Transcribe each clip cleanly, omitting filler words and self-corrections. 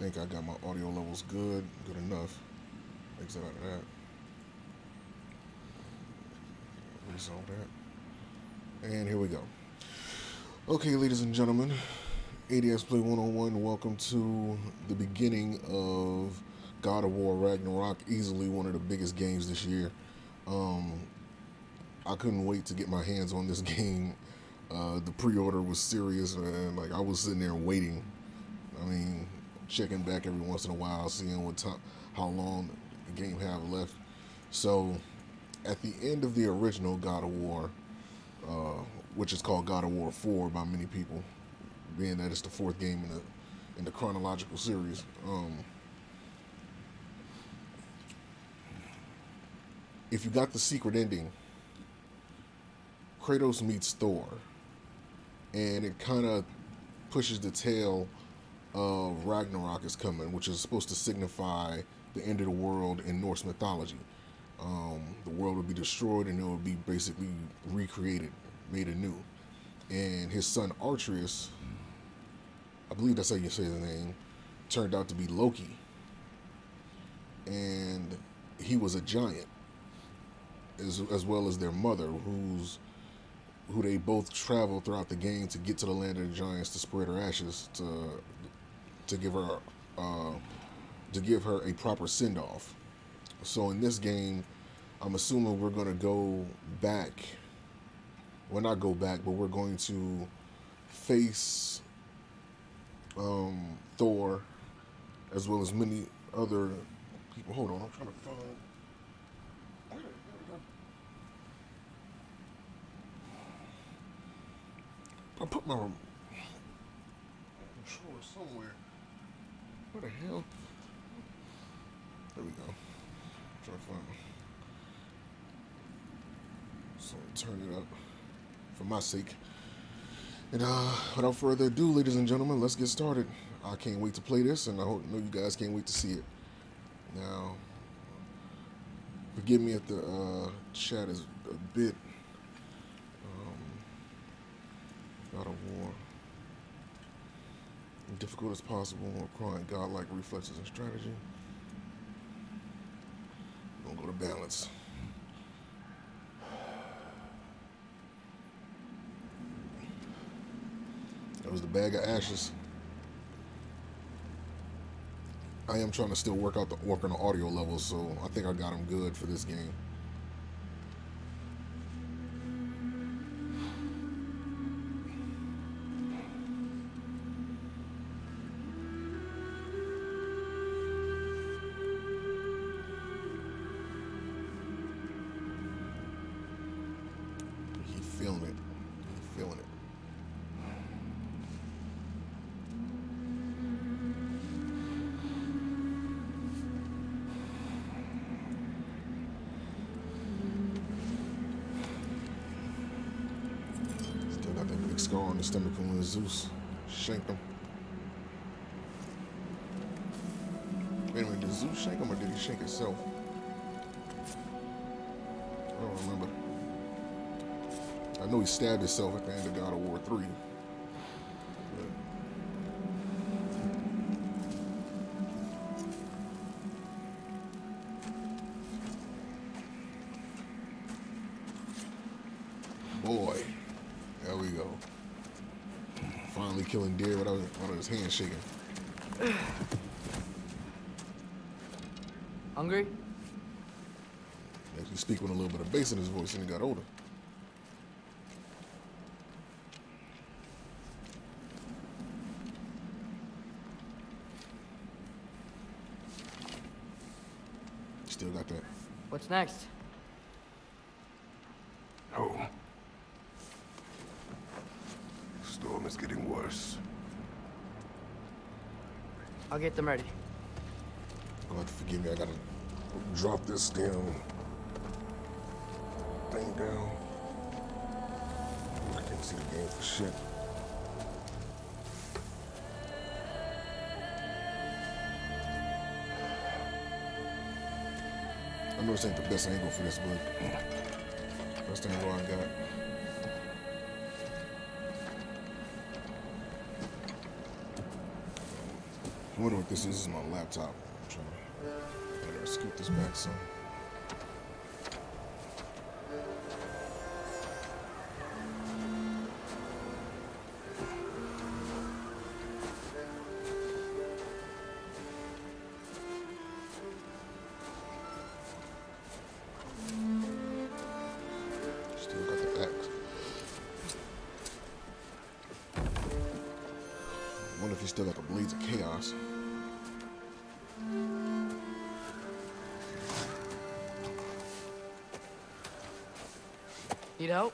think I got my audio levels good enough. Exit out of that. Resolve that. And here we go. Okay, ladies and gentlemen, ADSplay101, welcome to the beginning of God of War Ragnarok, easily one of the biggest games this year. I couldn't wait to get my hands on this game. The pre-order was serious, man. Like, I was sitting there waiting. I mean, checking back every once in a while, seeing what time, how long the game have left. So, at the end of the original God of War, which is called God of War 4 by many people, being that it's the fourth game in the chronological series. If you got the secret ending, Kratos meets Thor, and it kind of pushes the tale of Ragnarok is coming, which is supposed to signify the end of the world in Norse mythology. The world would be destroyed, and it would be basically recreated, made anew. And his son Atreus, I believe that's how you say his name, turned out to be Loki, and he was a giant, as well as their mother, who they both travel throughout the game to get to the land of the giants to spread her ashes, to give her a proper send off. So in this game, I'm assuming we're gonna go back. Well, not go back, but we're going to face Thor, as well as many other people. Hold on, I'm trying to find. I put my controller somewhere. Where the hell? There we go. I'm trying to find them. So turn it up for my sake. And without further ado, ladies and gentlemen, let's get started. I can't wait to play this, and I hope you guys can't wait to see it. Now, forgive me if the chat is a bit. God of War. Difficult as possible, requiring godlike reflexes and strategy. Don't go to balance. That was the bag of ashes. I am trying to still work on the audio levels, so I think I got them good for this game. Scar on the stomach from when Zeus shanked him. Wait a minute, did Zeus shank him or did he shank himself? I don't remember. I know he stabbed himself at the end of God of War 3. Killing deer without his hand shaking. Hungry? Actually speak with a little bit of bass in his voice and he got older. Still got that. What's next? Oh. It's getting worse. I'll get them ready. God forgive me, I gotta drop this damn thing down. I can't see the game for shit. I know this ain't the best angle for this, but best angle I got. I wonder what this is. This is my laptop. I'm trying to scoot this back some. Need help?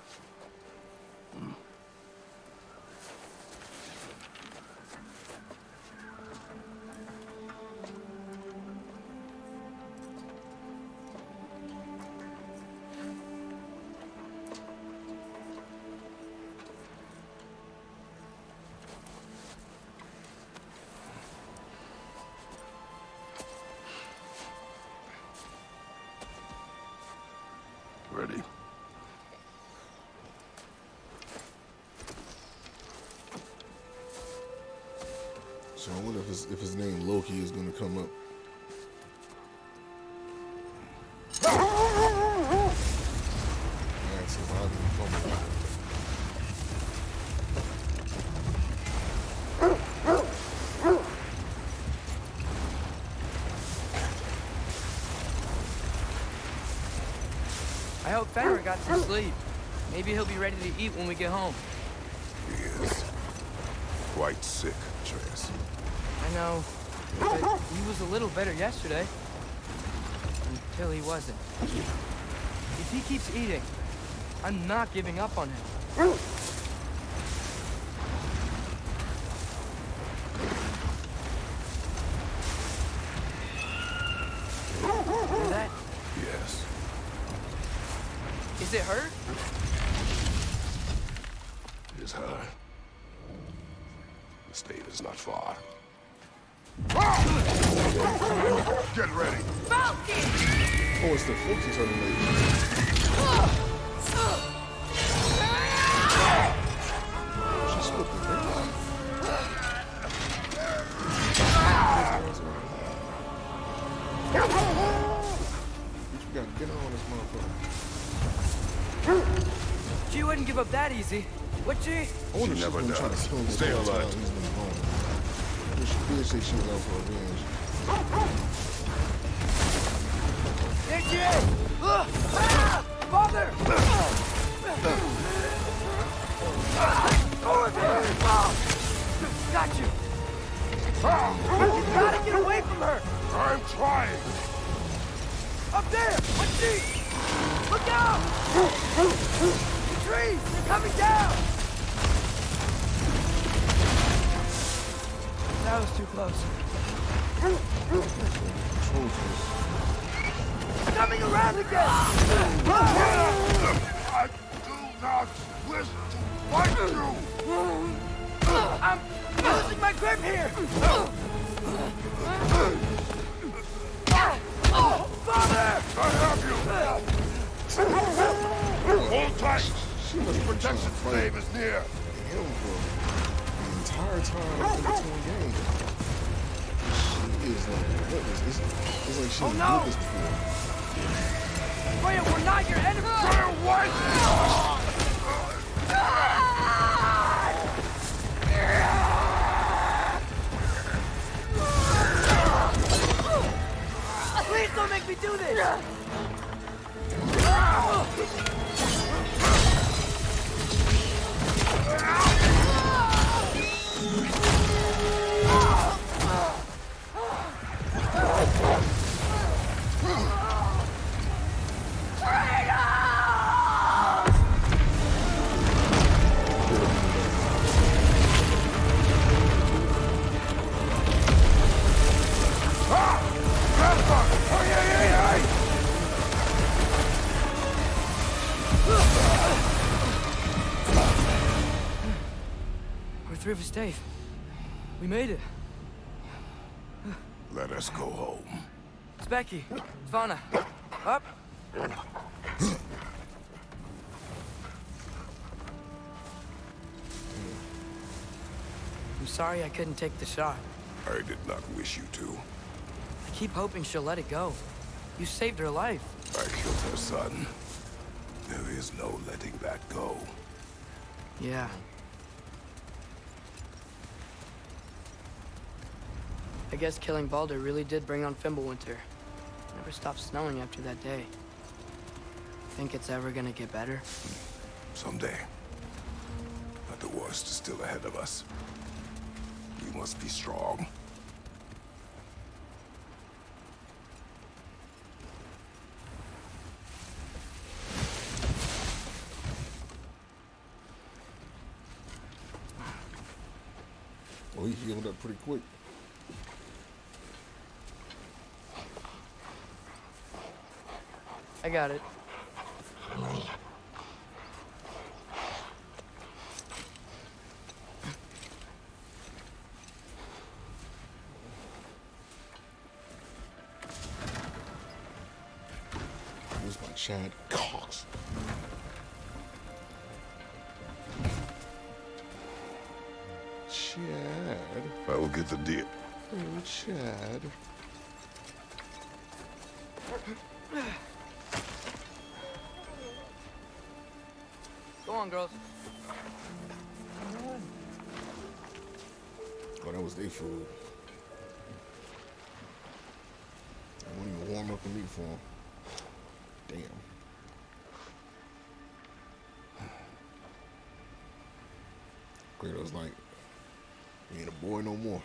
So I wonder if his name Loki is going to come up. I hope Fenrir got some sleep. Maybe he'll be ready to eat when we get home. He is quite sick, Atreus. I know, but he was a little better yesterday. Until he wasn't. If he keeps eating, I'm not giving up on him. Is that? Yes. Is it hurt? It is her. The state is not far. Get ready! Falcon! Oh, it's the Falcon's on the way. She slipped the ring off. You gotta get on this motherfucker. She wouldn't give up that easy, would she? She never does. Stay alive. She did say she was out for revenge. There she is! Father! Got you! You gotta get away from her! I'm trying! Up there! Let's see! Look out! The trees! They're coming down! That was too close. Coming around again! I do not wish to fight you! I'm losing my grip here! Oh, father! I have you! Hold tight! Protection's flame is near! Entire time in the game. She is like relentless. It's like she did this before. Freya, we're not your enemy! Freya, what? Please don't make me do this! River safe. We made it. Let us go home. It's Becky. It's Vana. Up. I'm sorry I couldn't take the shot. I did not wish you to. I keep hoping she'll let it go. You saved her life. I killed her son. There is no letting that go. Yeah. I guess killing Baldur really did bring on Fimbulwinter. Never stopped snowing after that day. Think it's ever gonna get better? Someday. But the worst is still ahead of us. We must be strong. Well, he healed up pretty quick. I got it. Where's my Chad Cox? Chad. I will get the deal. Oh, Chad. Come on, girls. Oh, that was their food. I wouldn't even warm up the meat for them. Damn. Kratos like, he ain't a boy no more.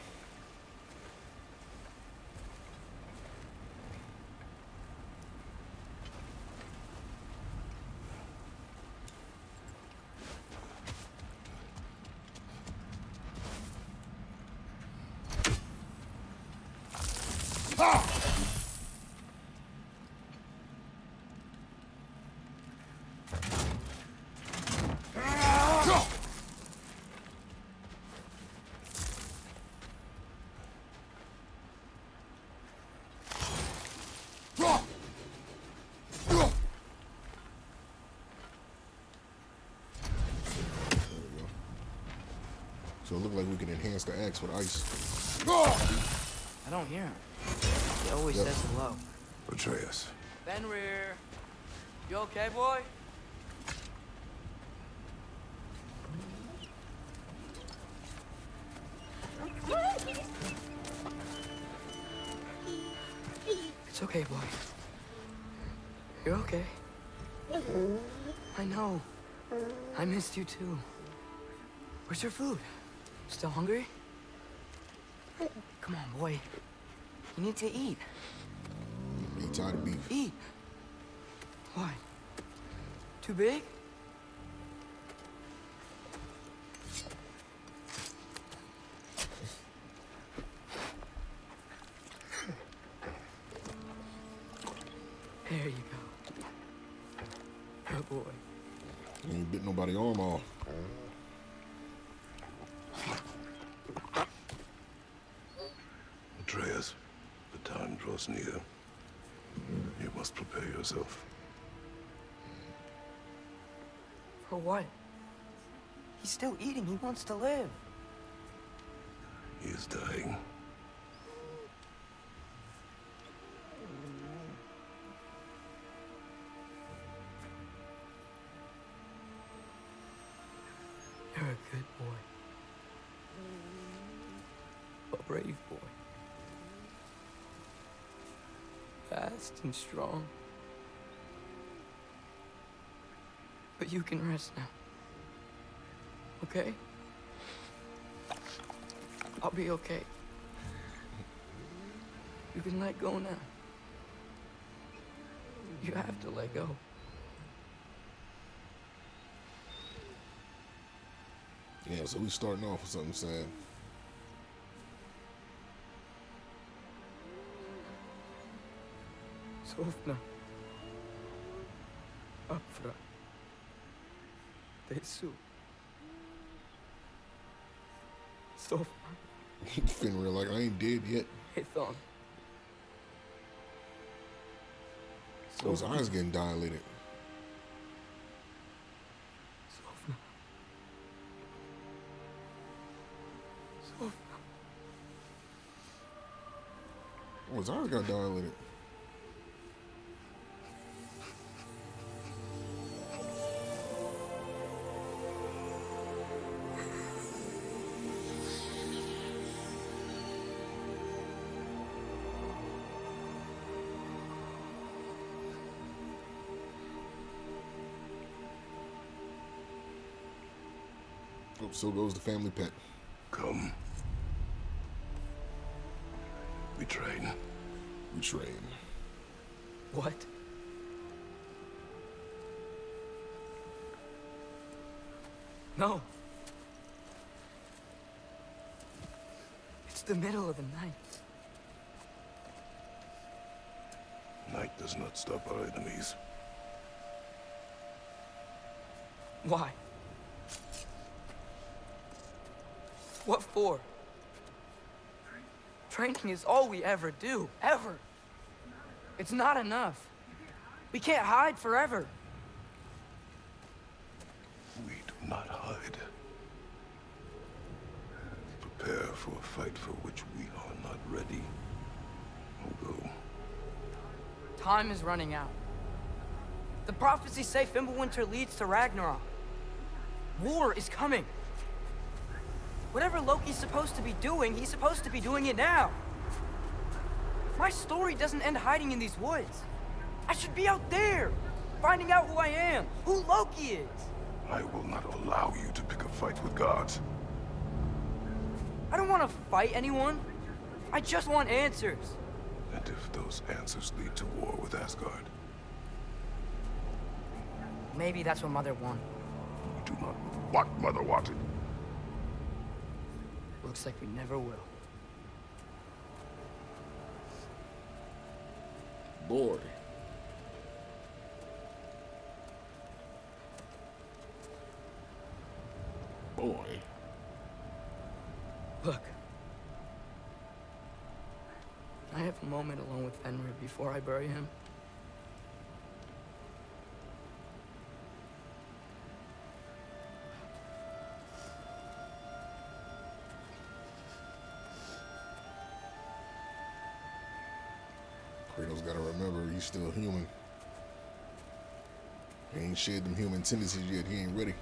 So it looked like we can enhance the axe with ice. I don't hear him. He always says hello. Atreus. Fenrir. You okay, boy? It's okay, boy. You're okay. I know. I missed you too. Where's your food? Still hungry? Come on, boy. You need to eat. Ain't tired of beef. Eat. Why? Too big? There you go. Good boy. You ain't bit nobody's arm off. Near. You must prepare yourself. For what? He's still eating. He wants to live. He is dying. You're a good boy. A brave boy. Fast and strong. But you can rest now. Okay? I'll be okay. You can let go now. You have to let go. Yeah, so we starting off with something sad. Sofna, Afra, Tesu, Sofna. Fenrir, like I ain't dead yet. Hethon. Those eyes getting dilated. Sofna. Sofna. Oh, Zara got dilated. So goes the family pet. Come. We train. We train. What? No. It's the middle of the night. Night does not stop our enemies. Why? What for? Training is all we ever do, ever. It's not enough. We can't hide forever. We do not hide. Prepare for a fight for which we are not ready. We'll go. Time is running out. The prophecies say Fimbulwinter leads to Ragnarok. War is coming. Whatever Loki's supposed to be doing, he's supposed to be doing it now. My story doesn't end hiding in these woods. I should be out there, finding out who I am, who Loki is. I will not allow you to pick a fight with gods. I don't want to fight anyone. I just want answers. And if those answers lead to war with Asgard? Maybe that's what Mother wanted. You do not want what Mother wanted. Looks like we never will. Boy. Boy. Look. Can I have a moment alone with Fenrir before I bury him? Kratos gotta remember, he's still human. He ain't shed them human tendencies yet, he ain't ready.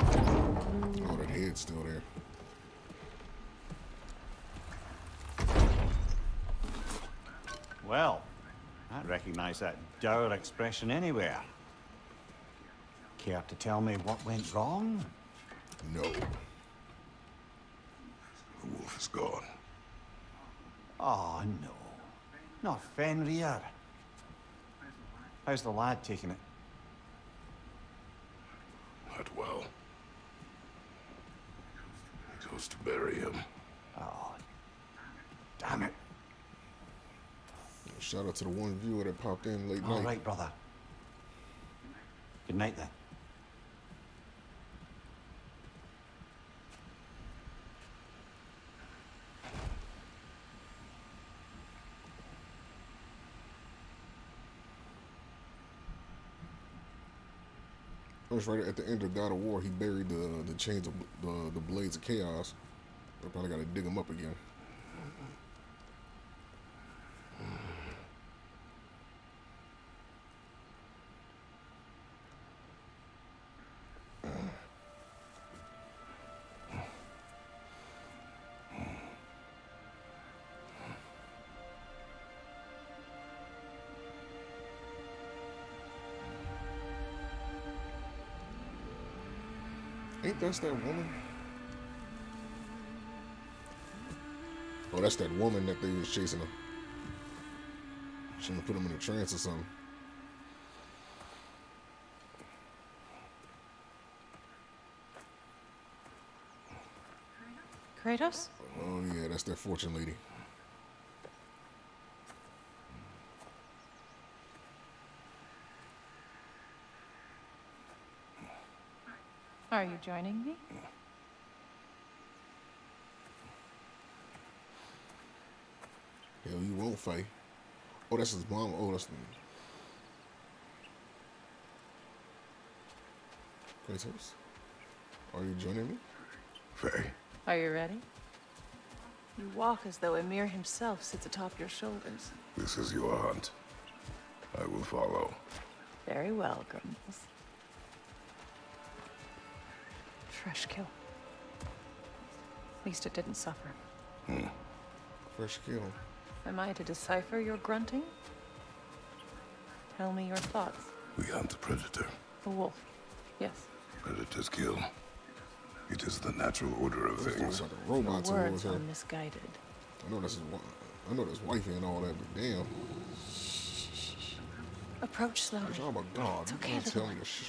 Oh, that head's still there. Well, I recognize that dour expression anywhere. Care to tell me what went wrong? No. The wolf is gone. Oh, no. Not Fenrir. How's the lad taking it? Not well. He goes to bury him. Oh, damn it. Shout out to the one viewer that popped in late night. All right, brother. Good night, then. It was right at the end of God of War. He buried the chains of the blades of chaos. I probably gotta dig them up again. Ain't that woman? Oh, that's that woman that they was chasing him. Shouldn't have put him in a trance or something. Kratos? Oh yeah, that's that fortune lady. Are you joining me? Hell, you roll, Faye. Oh, that's his mom. Oh, that's the... Kratos? Are you joining me? Faye. Are you ready? You walk as though Emir himself sits atop your shoulders. This is your hunt. I will follow. Very well, Grumbles. Fresh kill. At least it didn't suffer. Hmm. Fresh kill. Am I to decipher your grunting? Tell me your thoughts. We hunt the predator. The wolf. Yes. Predators kill. It is the natural order of things. Like a robot the words are misguided. I know that's wifey and all that, but damn. Approach slowly. Oh my God! It's okay, tell me this.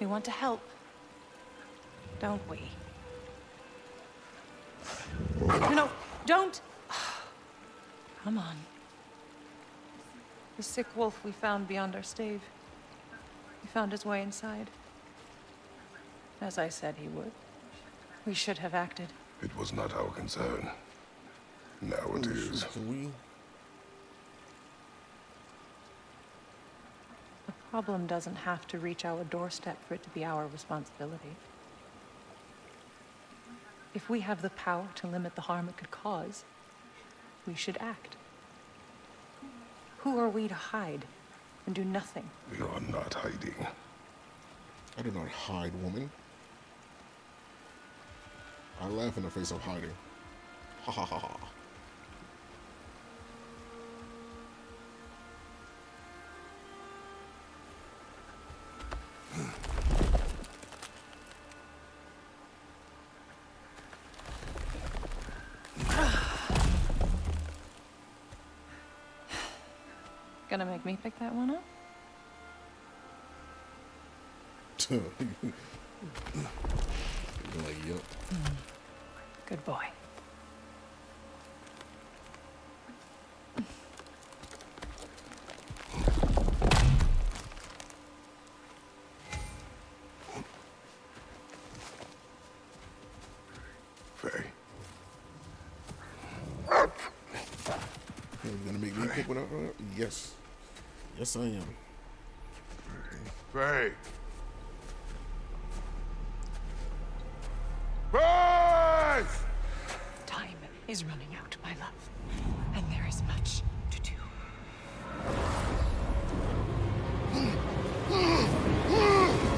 We want to help, don't we? No, don't. Come on. The sick wolf we found beyond our stave. He found his way inside. As I said he would. We should have acted. It was not our concern. Now it is. The problem doesn't have to reach our doorstep for it to be our responsibility. If we have the power to limit the harm it could cause, we should act. Who are we to hide and do nothing? We are not hiding. I do not hide, woman. I laugh in the face of hiding. Ha ha ha ha. Gonna make me pick that one up? Like, yep. Good boy. Faye. You're gonna make me pick one up? Yes. Yes, I am. Faye. Time is running out, my love, and there is much to do.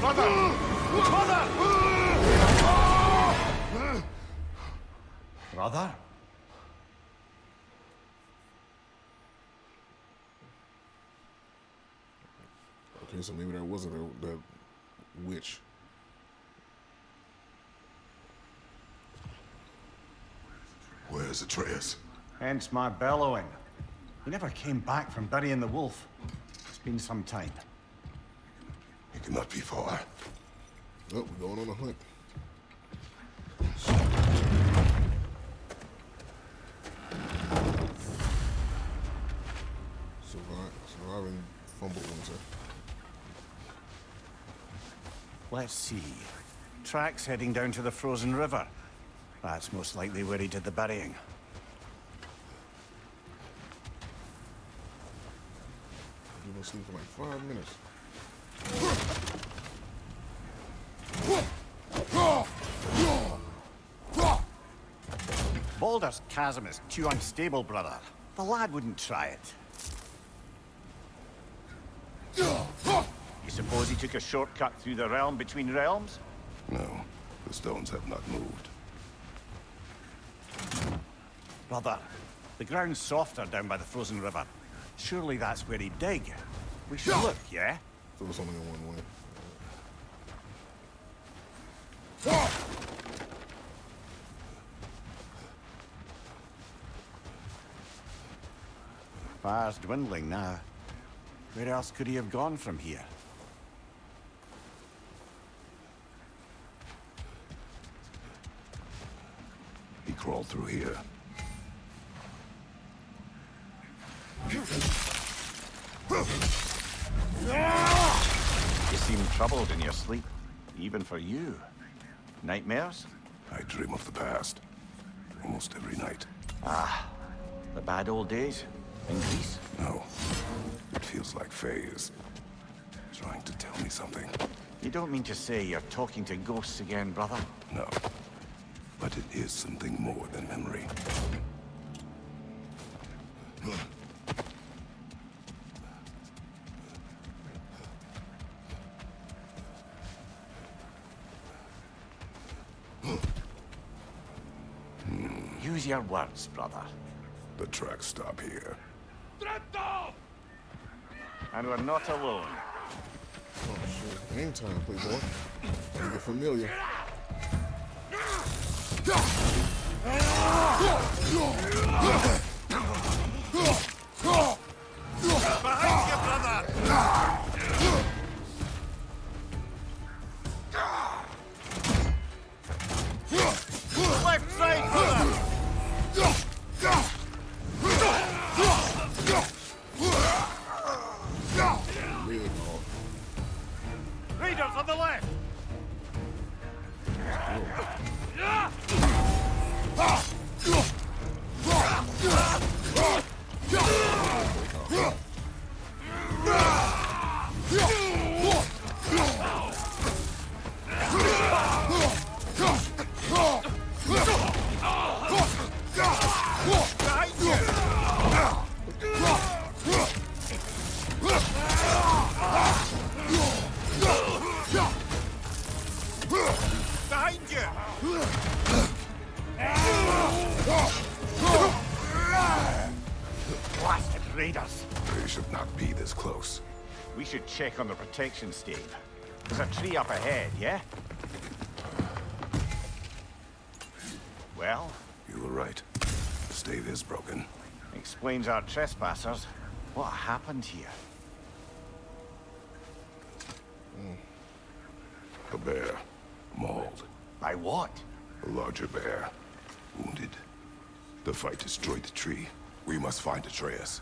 Mother! Mother! Brother? Okay, so maybe there wasn't that witch. Where's Atreus? Hence my bellowing. He never came back from burying the wolf. It's been some time. It cannot be far. Oh, we're going on a hunt. Surviving Fimbulwinter. Let's see. Tracks heading down to the frozen river. That's most likely where he did the burying. You've been asleep for like 5 minutes. Baldur's chasm is too unstable, brother. The lad wouldn't try it. You suppose he took a shortcut through the realm between realms? No, the stones have not moved. Brother, the ground's softer down by the frozen river. Surely that's where he'd dig. We should look, yeah? There was only one way. Fire's dwindling now. Where else could he have gone from here? He crawled through here. You seem troubled in your sleep, even for you. Nightmares? I dream of the past, almost every night. Ah, the bad old days. In Greece? No. It feels like Faye is trying to tell me something. You don't mean to say you're talking to ghosts again, brother? No. But it is something more than memory. Use your words, brother. The tracks stop here. And we're not alone. Oh shit, game time, playboy. You're familiar. Behind you, brother! Check on the protection, Steve. There's a tree up ahead, yeah? Well? You were right. The stave is broken. Explains our trespassers. What happened here? A bear. Mauled. By what? A larger bear. Wounded. The fight destroyed the tree. We must find Atreus.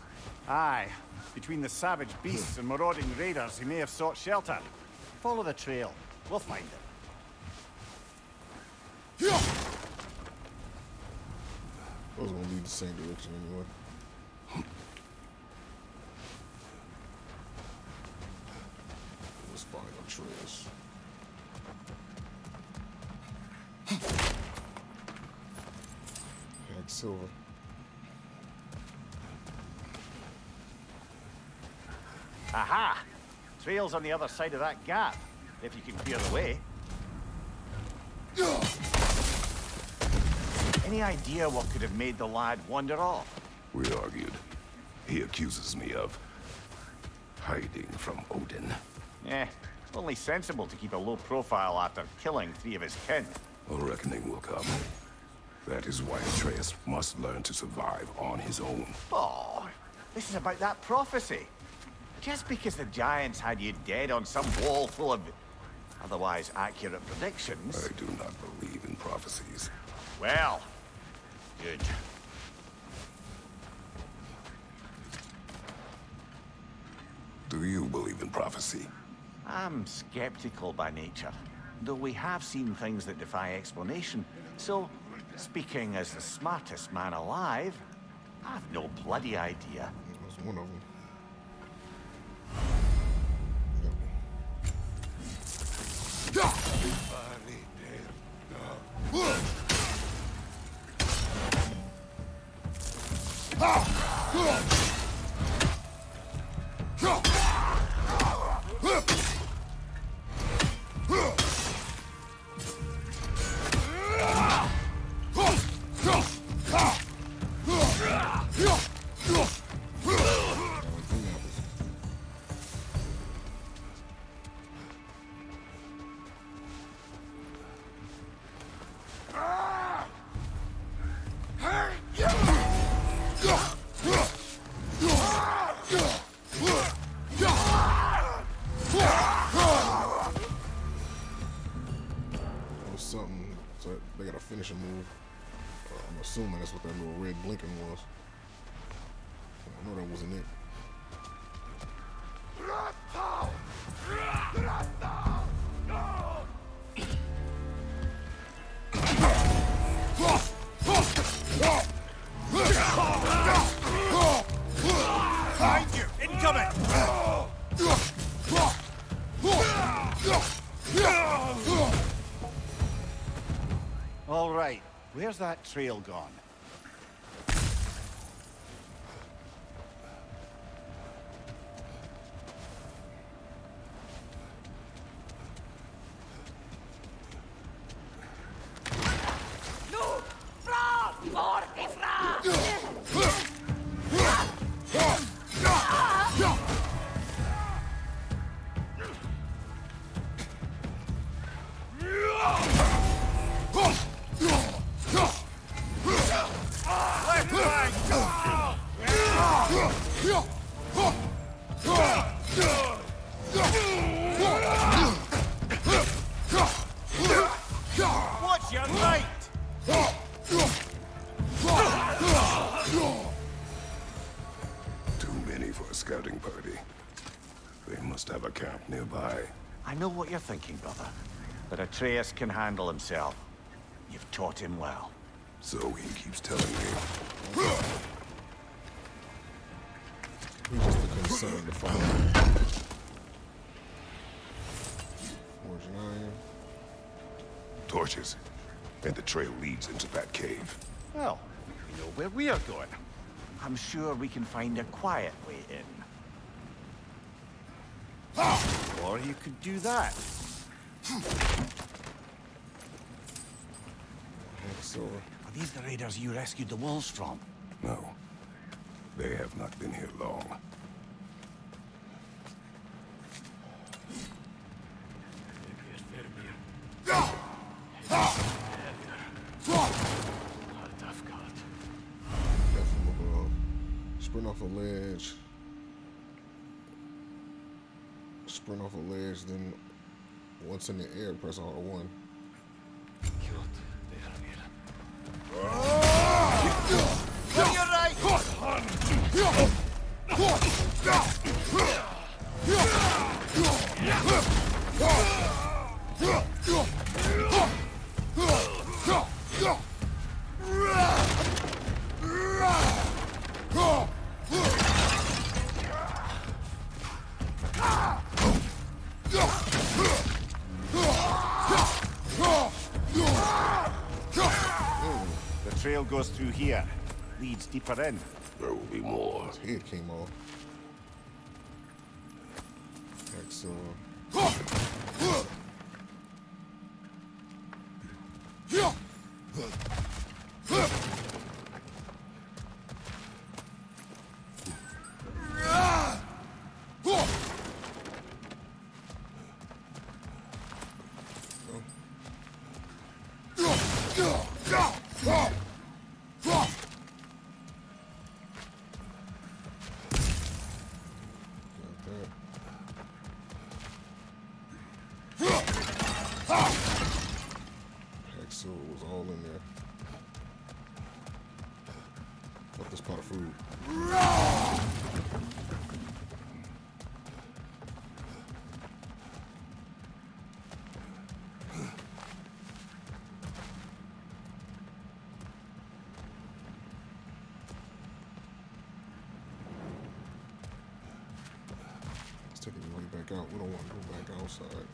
Aye. Between the savage beasts and marauding raiders, he may have sought shelter. Follow the trail. We'll find him. I was gonna lead the same direction anyway. Let's find Atreus. Silver. Aha! Trail's on the other side of that gap, if you can clear the way. Any idea what could have made the lad wander off? We argued. He accuses me of hiding from Odin. Eh, only sensible to keep a low profile after killing three of his kin. A reckoning will come. That is why Atreus must learn to survive on his own. Oh, this is about that prophecy. Just because the giants had you dead on some wall full of otherwise accurate predictions... I do not believe in prophecies. Well, good. Do you believe in prophecy? I'm skeptical by nature, though we have seen things that defy explanation. So, speaking as the smartest man alive, I've no bloody idea. It was one of them. Assuming that's what that little red blinking was. I know that wasn't it. coming! All right, where's that trail gone? Thinking, brother, that Atreus can handle himself. You've taught him well. So he keeps telling me. We just become something to follow. Forging iron. Torches. And the trail leads into that cave. Well, we know where we are going. I'm sure we can find a quiet way in. Or you could do that. Are these the raiders you rescued the wolves from? No. They have not been here long. Sprint off a ledge. Sprint off a ledge, then once in the air, press R1. Goes through here, leads deeper in. There will be more. His head came off. Excellent. Out. We don't want to go back outside.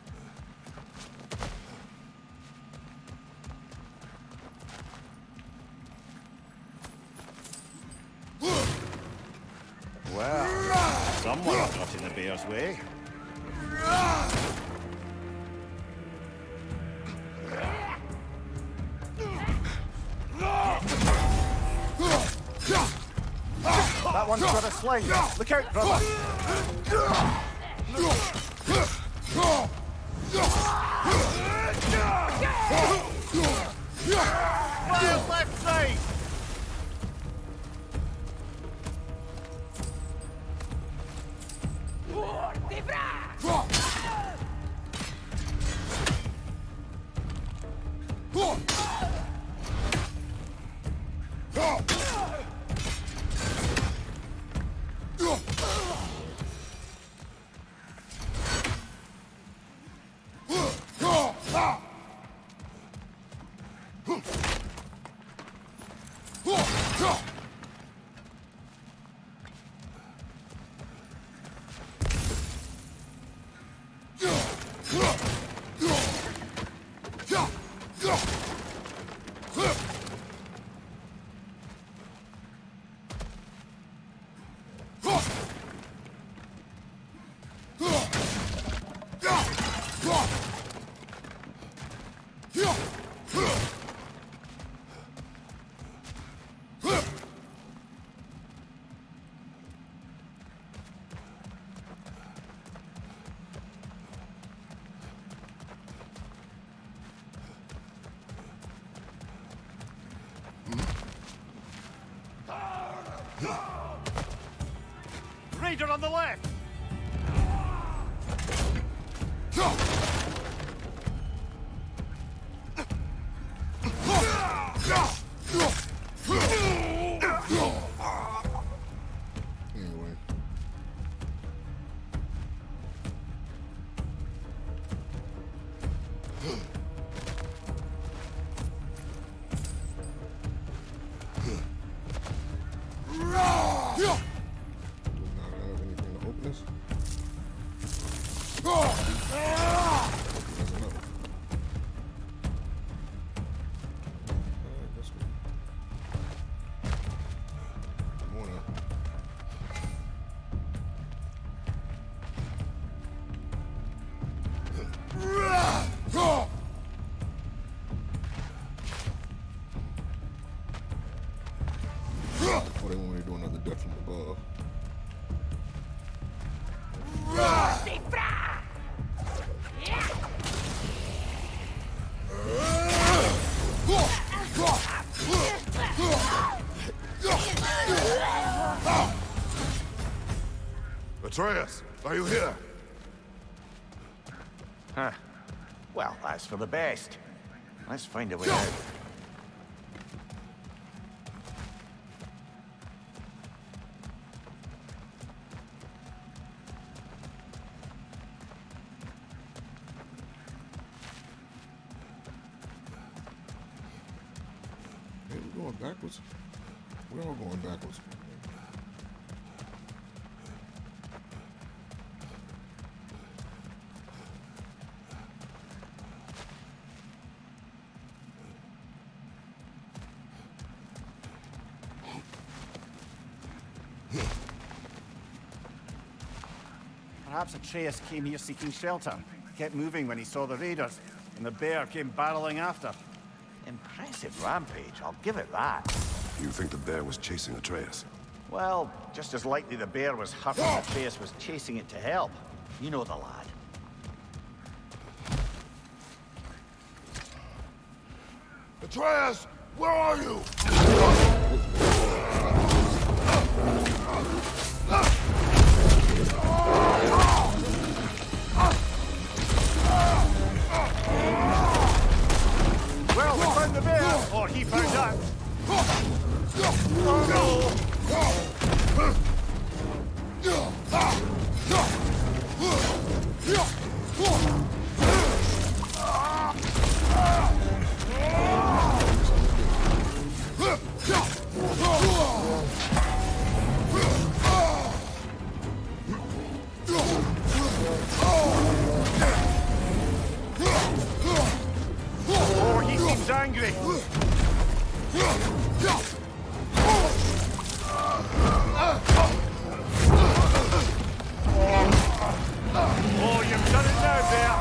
Well, someone got in the bear's way. That one's got a sling. Look out, brother. Raider on the left! Atreus, are you here? Huh. Well, that's for the best. Let's find a way out. Hey, we're going backwards. We're all going backwards. Perhaps Atreus came here seeking shelter, kept moving when he saw the raiders, and the bear came barreling after. Impressive rampage, I'll give it that. You think the bear was chasing Atreus? Well, just as likely the bear was hurt and Atreus was chasing it to help. You know the lad. Atreus, where are you? Or he found out. Or he seems angry. Oh, you've done it now, Bear!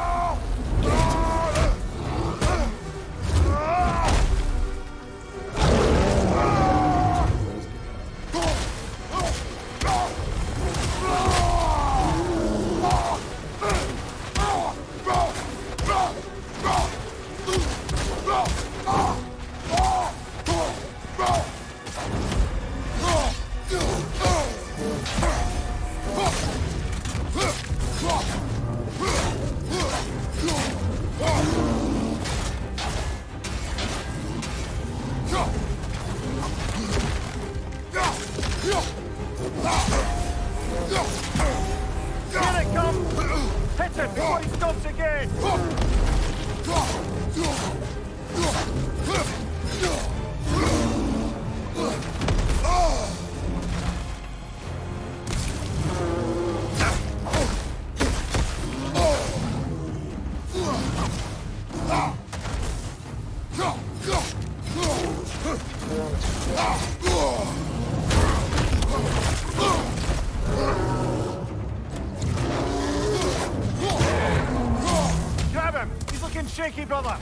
Shaky, brother!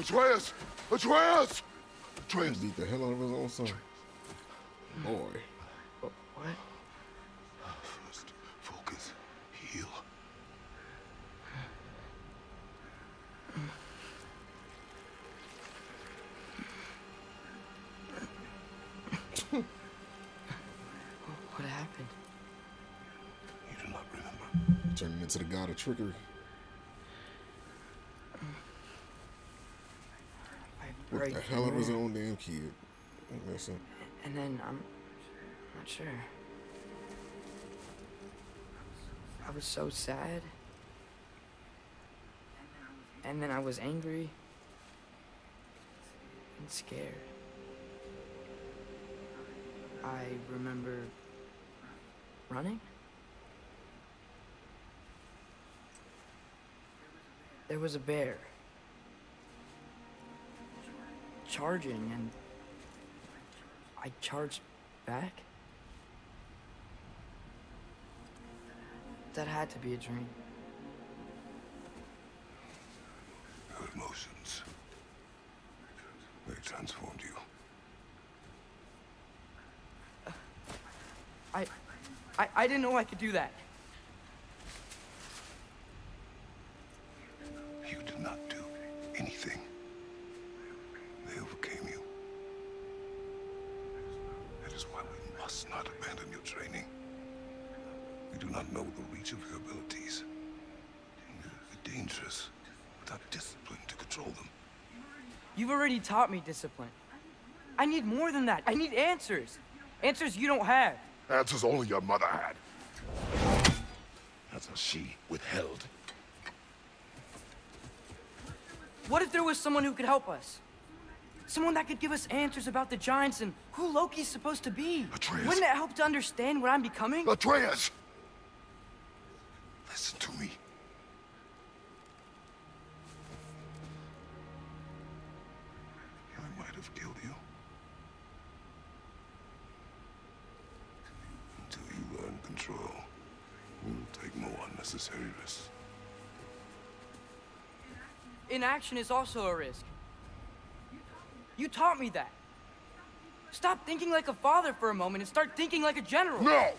Atreus! Atreus! Atreus beat the hell out of his own son. Boy. What? First, focus, heal. What happened? You do not remember. Turning into the god of trickery. What the hell of his own damn kid. Listen. And then I'm not sure. I was so sad. And then I was angry and scared. I remember running. There was a bear charging, and I charged back. That had to be a dream. Your emotions, they transformed you. I didn't know I could do that. You did not do anything. They overcame you. That is why we must not abandon your training. We do not know the reach of your abilities. They're dangerous without discipline to control them. You've already taught me discipline. I need more than that. I need answers. Answers you don't have. Answers only your mother had. That's what she withheld. What if there was someone who could help us? Someone that could give us answers about the giants and who Loki's supposed to be? Atreus. Wouldn't it help to understand what I'm becoming? Atreus! Listen to me. I might have killed you. Control. We'll take more unnecessary risks. Inaction is also a risk. You taught me that. Stop thinking like a father for a moment and start thinking like a general. No!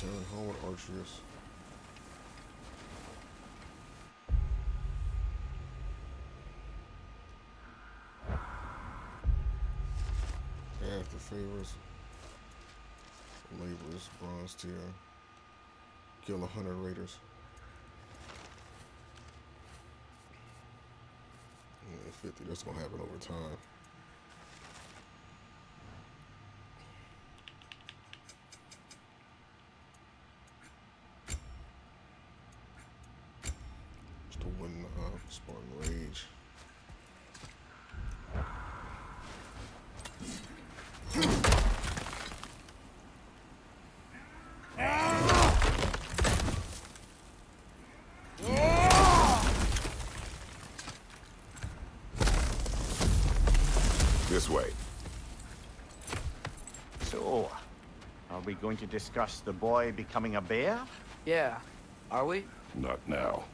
Turn home with Atreus. After favors, laborers, bronze tier, kill 100 raiders. Yeah, 50, that's gonna happen over time. Are we going to discuss the boy becoming a bear? Yeah, are we? Not now.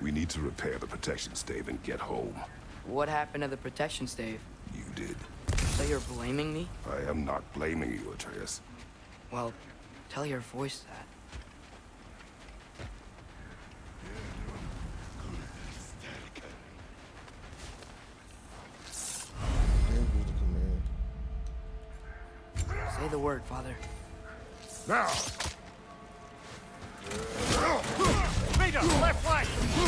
We need to repair the protection stave and get home. What happened to the protection stave? You did. So you're blaming me? I am not blaming you, Atreus. Well, tell your voice that. Say the word, Father. Now! Peter, left flank! No!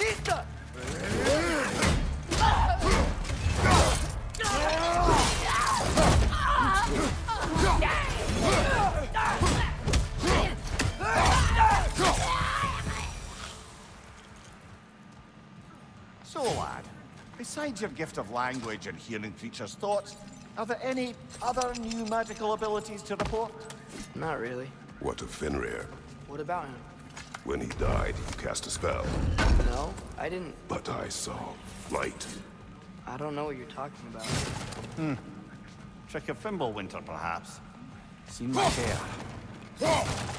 Lista! Besides your gift of language and hearing creatures' thoughts, are there any other new magical abilities to report? Not really. What of Fenrir? What about him? When he died, you cast a spell. No, I didn't. But I saw light. I don't know what you're talking about. Hmm. Trick of Fimbulwinter, perhaps. Seems like air. Oh.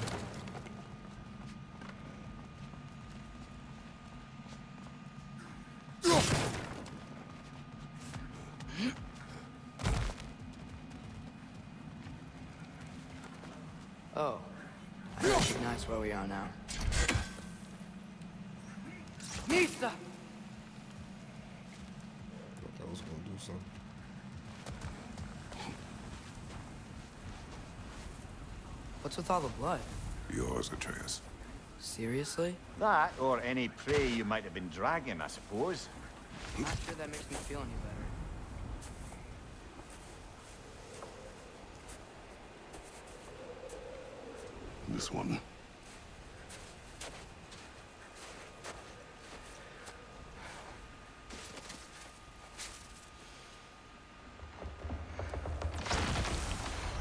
I recognize where we are now. Nisa! Thought that was gonna do something. What's with all the blood? Yours, Atreus. Seriously? That, or any prey you might have been dragging, I suppose. I'm not sure that makes me feel any better. This one.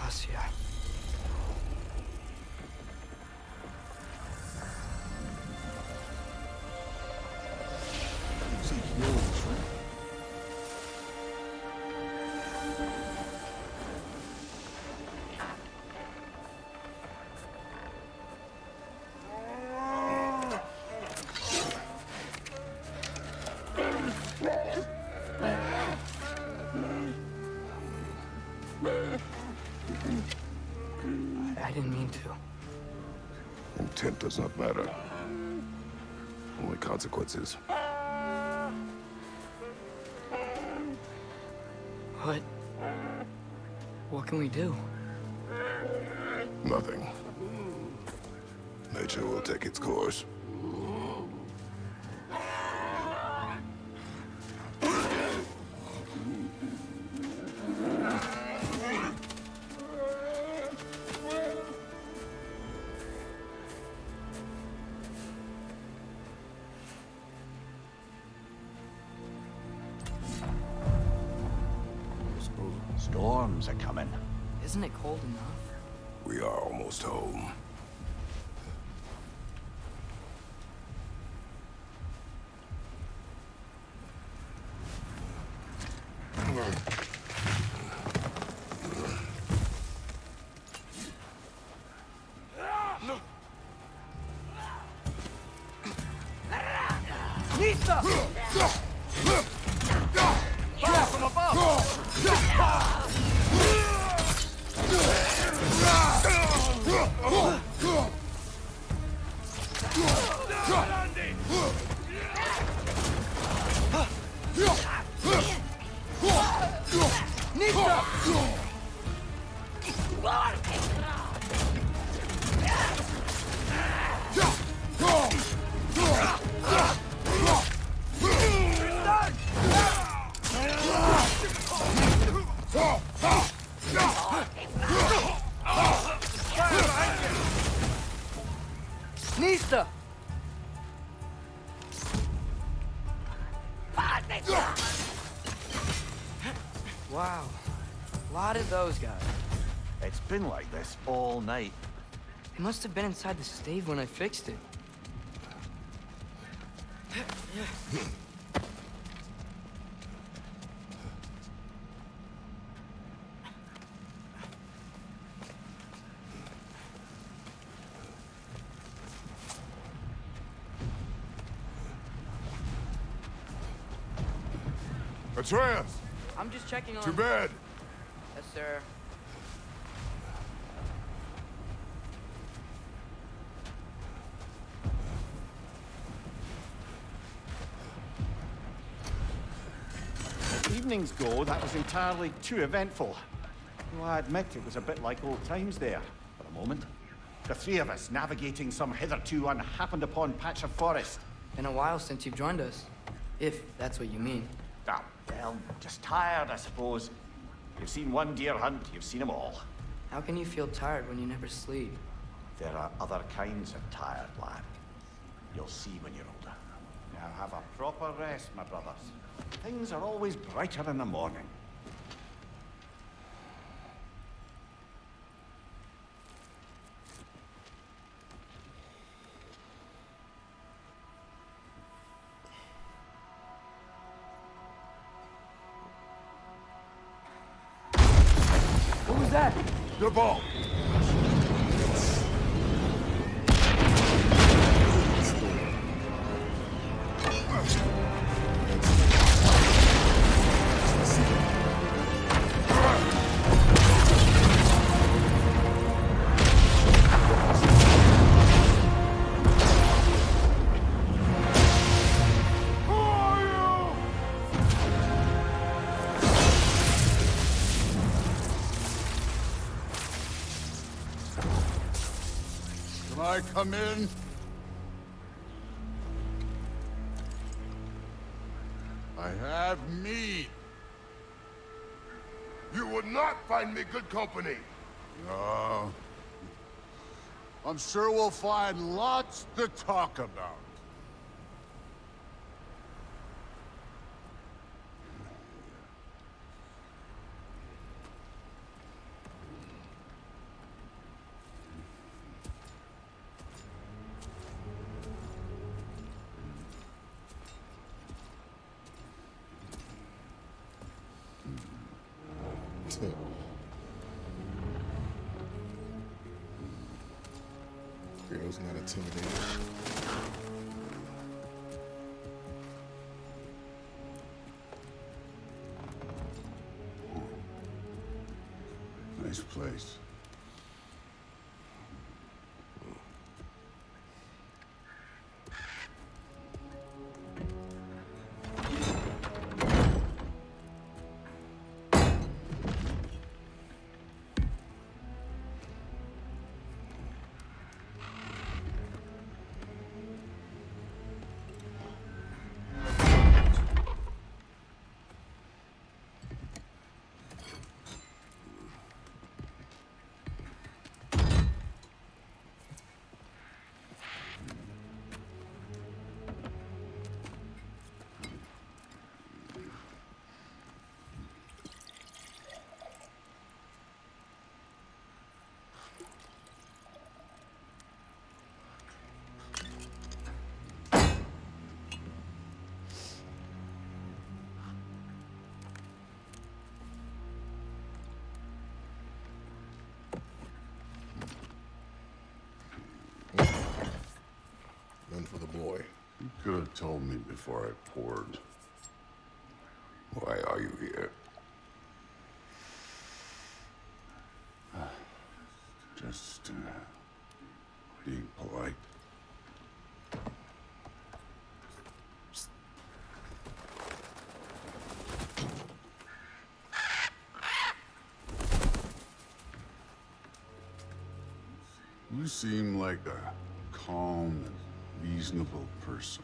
Asir. Intent does not matter. Only consequences. What? What can we do? Nothing. Nature will take its course. Storms are coming. Isn't it cold enough? We are almost home. Wow, a lot of those guys. It's been like this all night. It must have been inside the stave when I fixed it. Atreus! I'm just checking on... To bed! Yes, sir. As evenings go, that was entirely too eventful. Well, I admit it was a bit like old times there, for a moment. The three of us navigating some hitherto unhappened-upon patch of forest. Been a while since you've joined us, if that's what you mean. Ah, well, just tired, I suppose. You've seen one deer hunt, you've seen them all. How can you feel tired when you never sleep? There are other kinds of tired, lad. You'll see when you're older. Now have a proper rest, my brothers. Things are always brighter in the morning. What was that? Your ball. I come in. I have mead. You would not find me good company. No. I'm sure we'll find lots to talk about. Girl's not intimidated. Nice place. For the boy. You could have told me before I poured. Why are you here? Just being polite. You seem like a calm and reasonable person.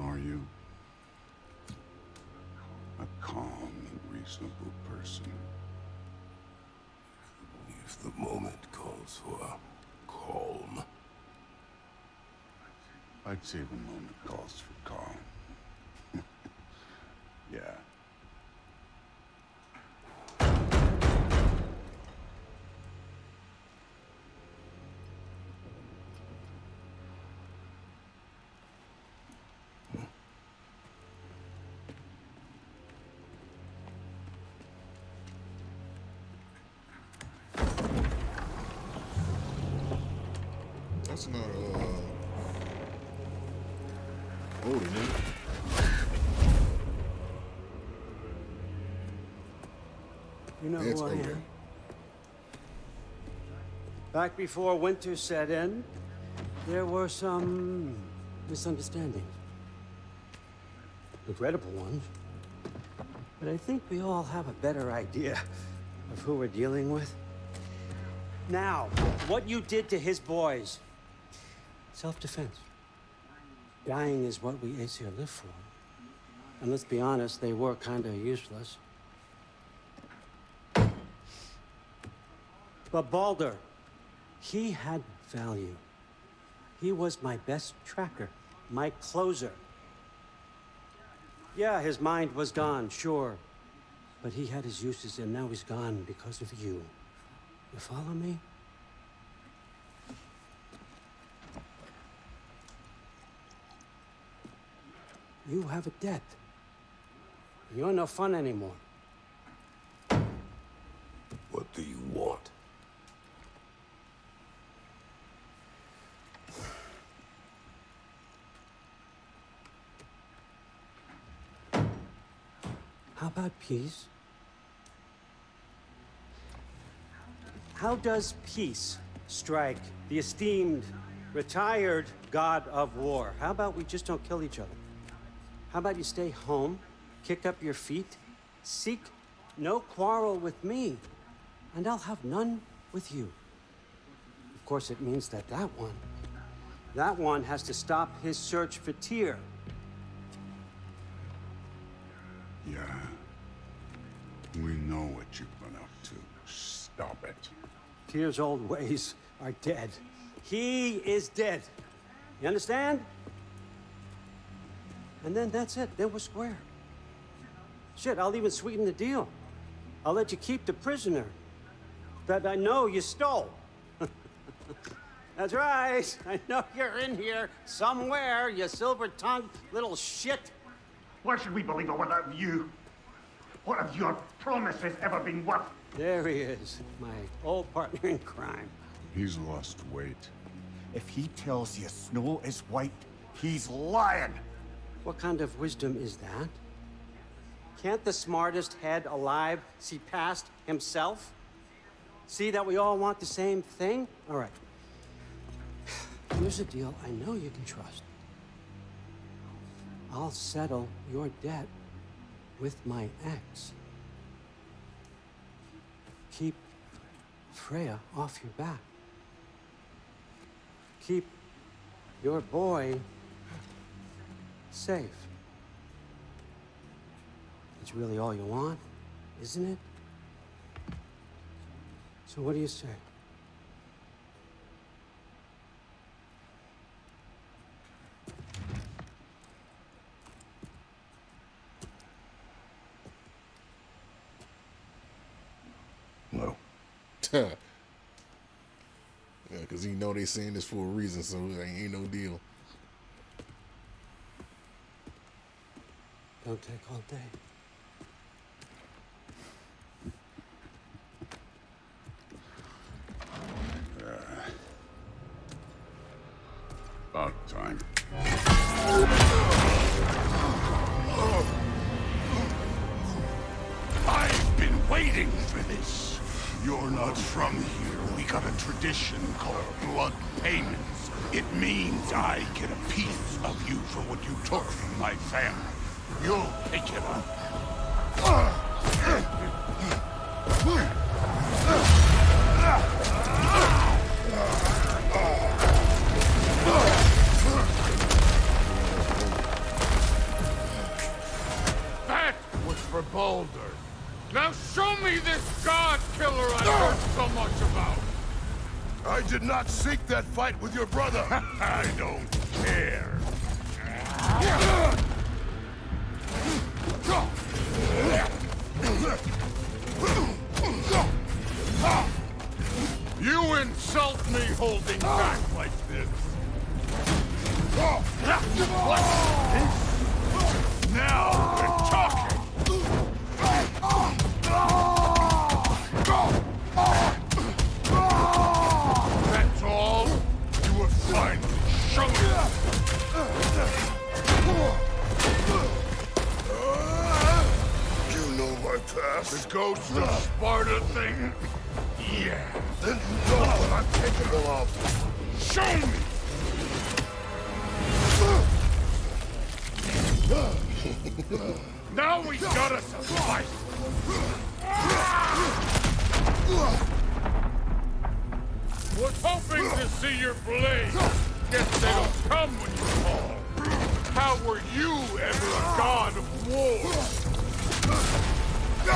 Are you a calm and reasonable person? If the moment calls for calm. I'd say the moment calls for calm. Yeah. That's not Odin, isn't it? You know who I am. Back before winter set in, there were some misunderstandings. Regrettable ones. But I think we all have a better idea of who we're dealing with. Now, what you did to his boys. Self-defense. Dying is what we Asir live for. And let's be honest, they were kind of useless. But Baldur, he had value. He was my best tracker, my closer. Yeah, his mind was gone, sure. But he had his uses, and now he's gone because of you. You follow me? You have a debt. You're no fun anymore. What do you want? How about peace? How does peace strike the esteemed, retired god of war? How about we just don't kill each other? How about you stay home, kick up your feet, seek no quarrel with me, and I'll have none with you. Of course, it means that that one has to stop his search for Tyr. Yeah, we know what you've been up to. Stop it. Tyr's old ways are dead. He is dead. You understand? And then that's it. Then we're square. Shit, I'll even sweeten the deal. I'll let you keep the prisoner that I know you stole. That's right. I know you're in here somewhere, you silver-tongued little shit. Why should we believe a word out of you? What have your promises ever been worth? There he is, my old partner in crime. He's lost weight. If he tells you snow is white, he's lying. What kind of wisdom is that? Can't the smartest head alive see past himself? See that we all want the same thing? All right. Here's a deal I know you can trust. I'll settle your debt with my axe. Keep Freya off your back. Keep your boy safe. It's really all you want, isn't it? So what do you say? No. Yeah, because you know they're saying this for a reason, so it ain't no deal. Don't take all day. About time. I've been waiting for this. You're not from here. We got a tradition called blood payments. It means I get a piece of you for what you took from my family. You'll pick it up. That was for Baldur. Now show me this god killer I heard so much about. I did not seek that fight with your brother. I don't care. You insult me holding back like this. Now we're talking. That's all? You have finally shown me. This ghost of Sparta thing? Yeah. Then you know what I'm capable of. Show me! Now we gotta fight! Was hoping to see your blade. Guess they don't come when you call. How were you ever a god of war? Ah!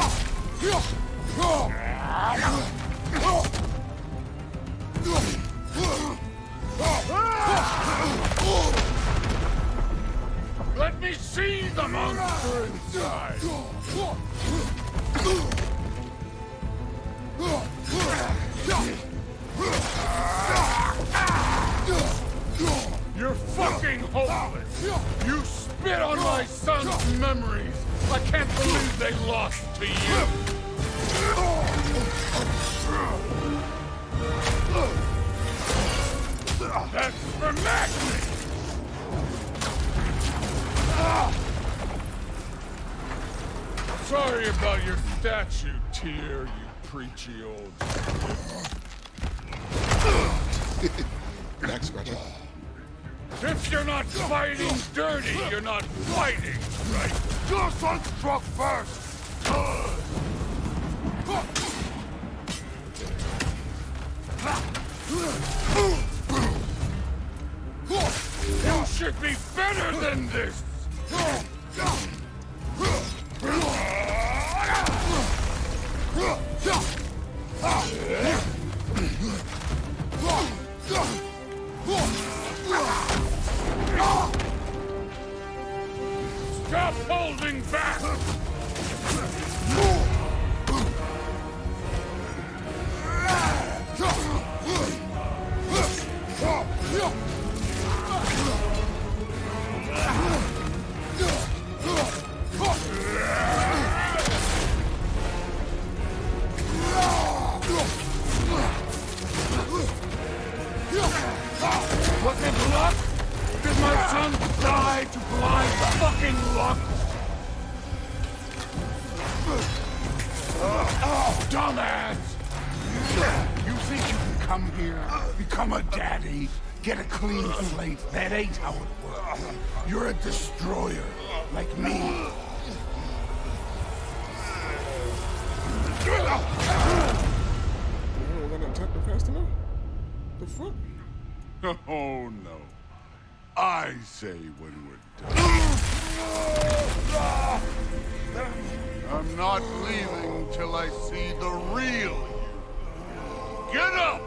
You're fucking hopeless! You spit on my son's memories! I can't believe they lost to you! That's for Magnus! Sorry about your statue, Tyr, you preachy old shit. Back scratcher. If you're not fighting dirty, you're not fighting, right? Your son struck first! You should be better than this! Stop holding back! Was it luck? Did my son die to blind fucking luck? Oh, dumbass! You think you can come here, become a daddy, get a clean slate? That ain't how it works. You're a destroyer, like me. You don't let him fast enough? The fuck? Oh no. I say when we're done. I'm not leaving till I see the real you. Get up!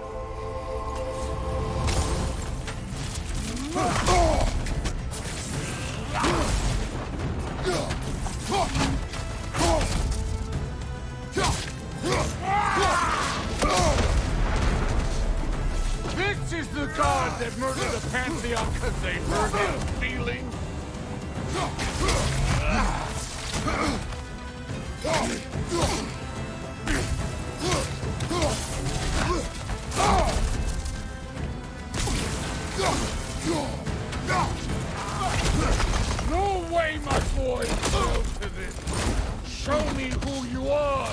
This is the god that murdered the Pantheon because they hurt his feelings. No way, my boy, go to this. Show me who you are.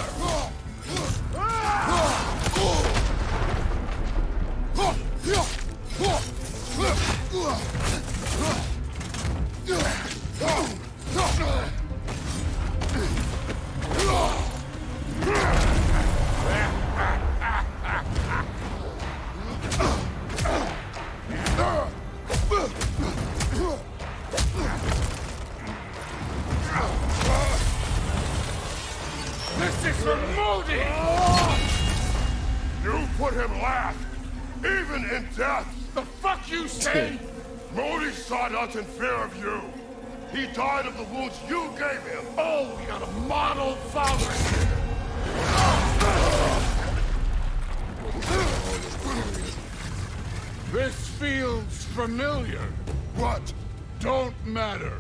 This is remoting! You put him last! Even in death! The fuck you say?! Modi sought us in fear of you! He died of the wounds you gave him! Oh, we got a model father here! This feels familiar. What? Don't matter.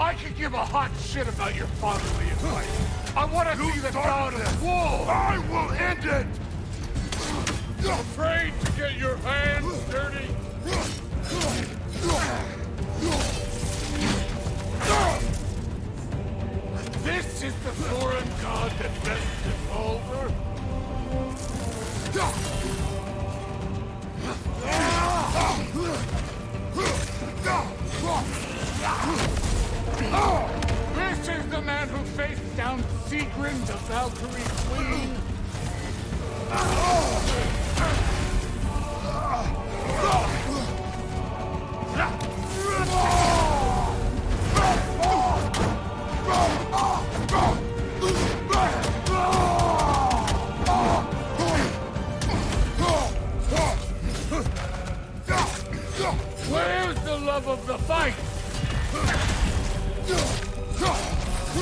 I could give a hot shit about your fatherly advice. I want to see the god of war! I will end it! You're afraid to get your hands dirty? This is the foreign god that best is over? This is the man who faced down Seagrim, the Valkyrie Queen.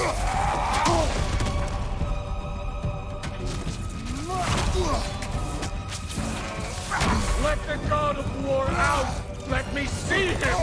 Let the God of War out! Let me see him!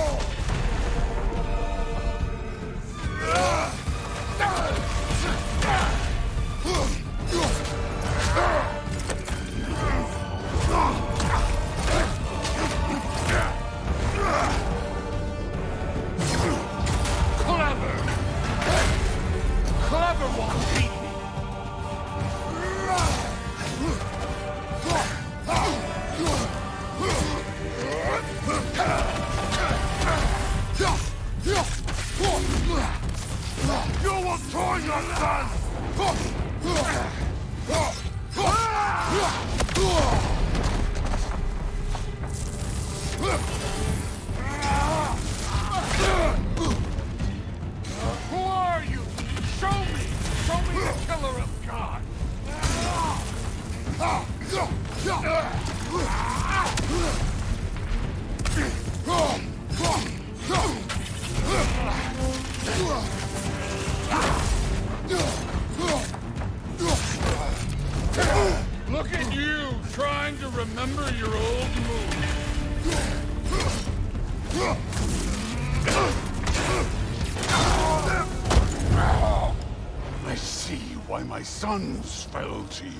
My sons fell to you,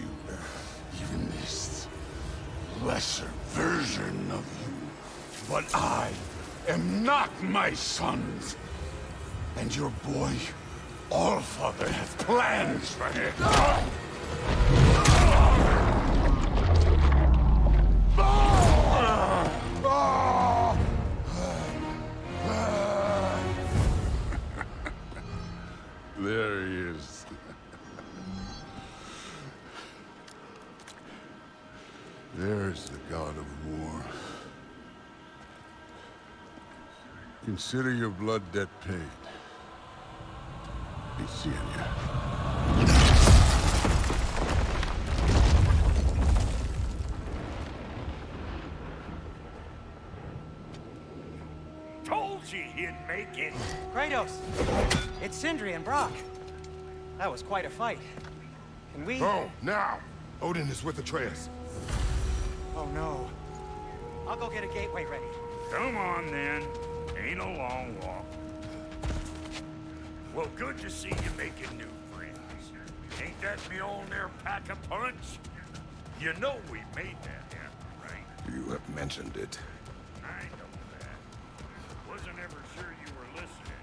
even this lesser version of you. But I am not my sons, and your boy, Allfather, hath plans for him. There he is. There's the God of War. Consider your blood debt paid. Be seeing ya. Told you he'd make it! Kratos! It's Sindri and Brock. That was quite a fight. Can we... Oh, now! Odin is with Atreus. Oh no. I'll go get a gateway ready. Come on then. Ain't a long walk. Well, good to see you making new friends. Ain't that the old near pack a punch? You know we made that happen, right? You have mentioned it. I know that. Wasn't ever sure you were listening.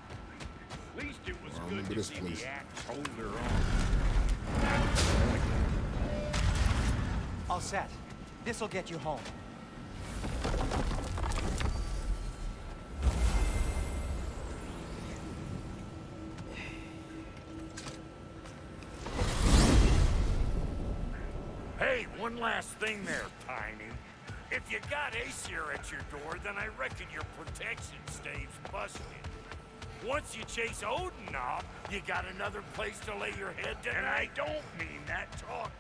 At least it was good to see the axe hold her on. All set. This'll get you home. Hey, one last thing there, Tiny. If you got Asir at your door, then I reckon your protection stave's busted. Once you chase Odin off, you got another place to lay your head down. And I don't mean that talking.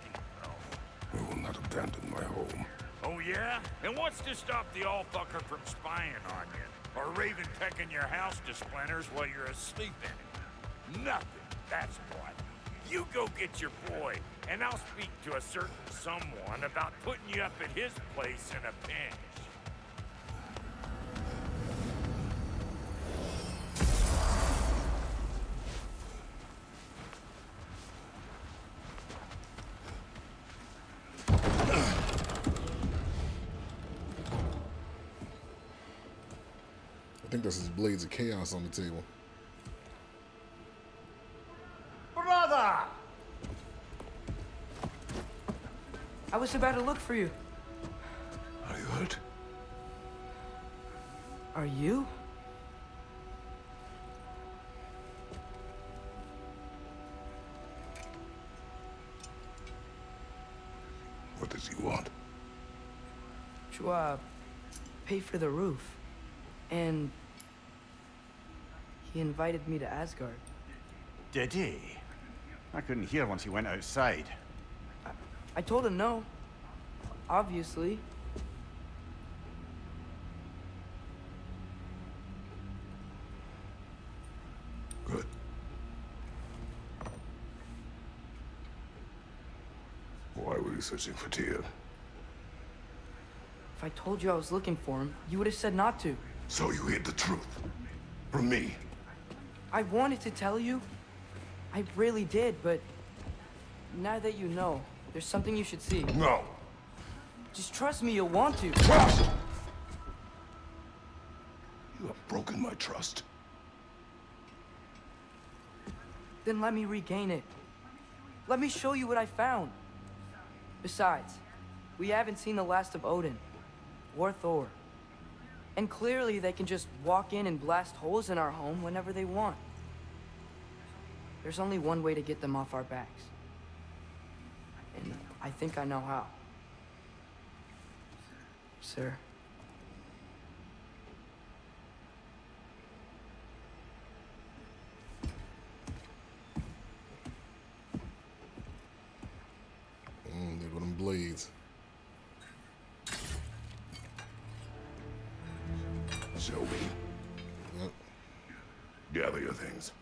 I will not abandon my home. Oh, yeah? And what's to stop the all-fucker from spying on you? Or Raven pecking your house to splinters while you're asleep in it? Nothing, that's what. You go get your boy, and I'll speak to a certain someone about putting you up at his place in a pinch. I think this is Blades of Chaos on the table. Brother! I was about to look for you. Are you hurt? Are you? What does he want? To, pay for the roof. And... he invited me to Asgard. Did he? I couldn't hear once he went outside. I told him no. Obviously. Good. you searching for Tyr? If I told you I was looking for him, you would have said not to. So you hid the truth from me. I wanted to tell you. I really did, but now that you know, there's something you should see. No. Just trust me, you'll want to. Trust! You have broken my trust. Then let me regain it. Let me show you what I found. Besides, we haven't seen the last of Odin or Thor. And clearly they can just walk in and blast holes in our home whenever they want. There's only one way to get them off our backs. And I think I know how. Sir. Look at them blades. Shall we? Yep. Gather your things.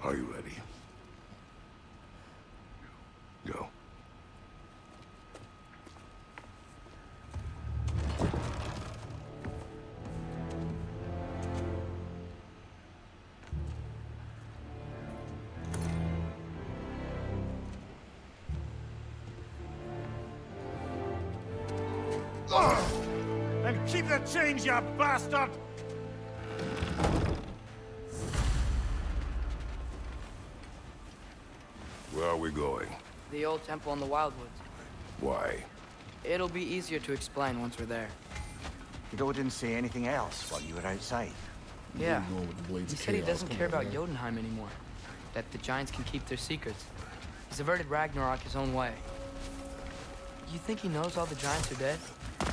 Are you ready? Go. And keep the change, you bastard! Going? The old temple in the Wildwoods. Why? It'll be easier to explain once we're there. Did Odin say anything else while you were outside? Yeah. He said he doesn't care about Jotunheim anymore. That the giants can keep their secrets. He's averted Ragnarok his own way. You think he knows all the giants are dead?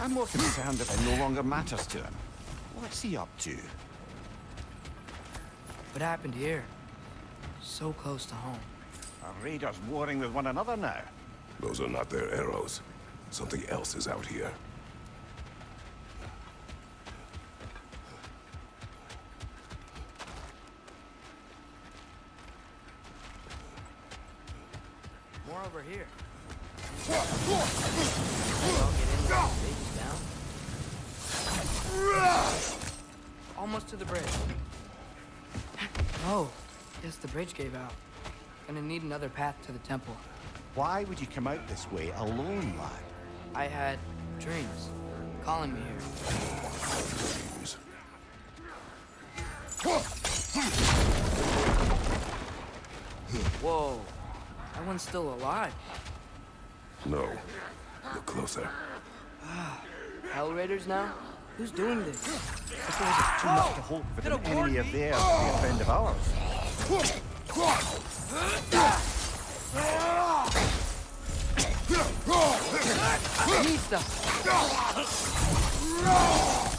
I'm more concerned that it no longer matters to him. What's he up to? What happened here? So close to home. Are raiders warring with one another now? Those are not their arrows. Something else is out here. More over here. Almost to the bridge. Oh, guess the bridge gave out. Gonna need another path to the temple. Why would you come out this way alone, lad? I had dreams calling me here. Dreams. Whoa. That one's still alive. No. Look closer. Hell Raiders now? Who's doing this? Suppose it's too much to hope for an enemy of theirs to be a friend of ours.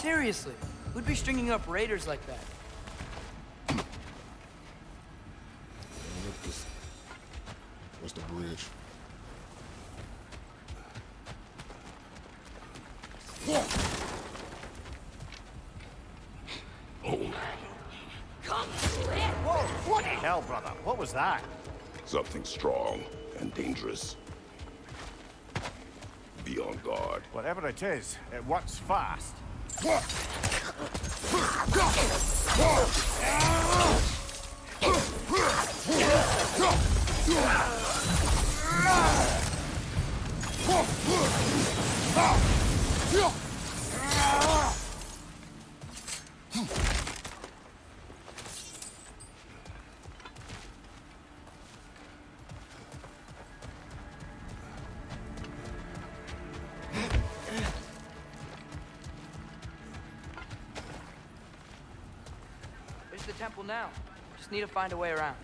Seriously, who'd be stringing up raiders like that? What's the bridge? What the hell, brother? What was that? Something strong and dangerous. Be on guard. Whatever it is, it works fast. Now, just need to find a way around.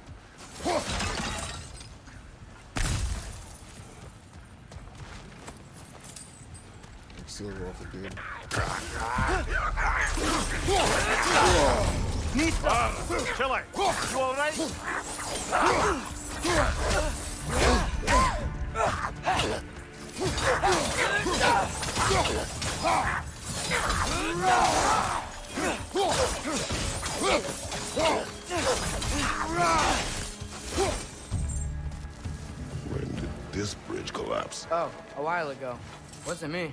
Silver off the dude. Chill out. You all right? When did this bridge collapse? Oh, a while ago. Wasn't me.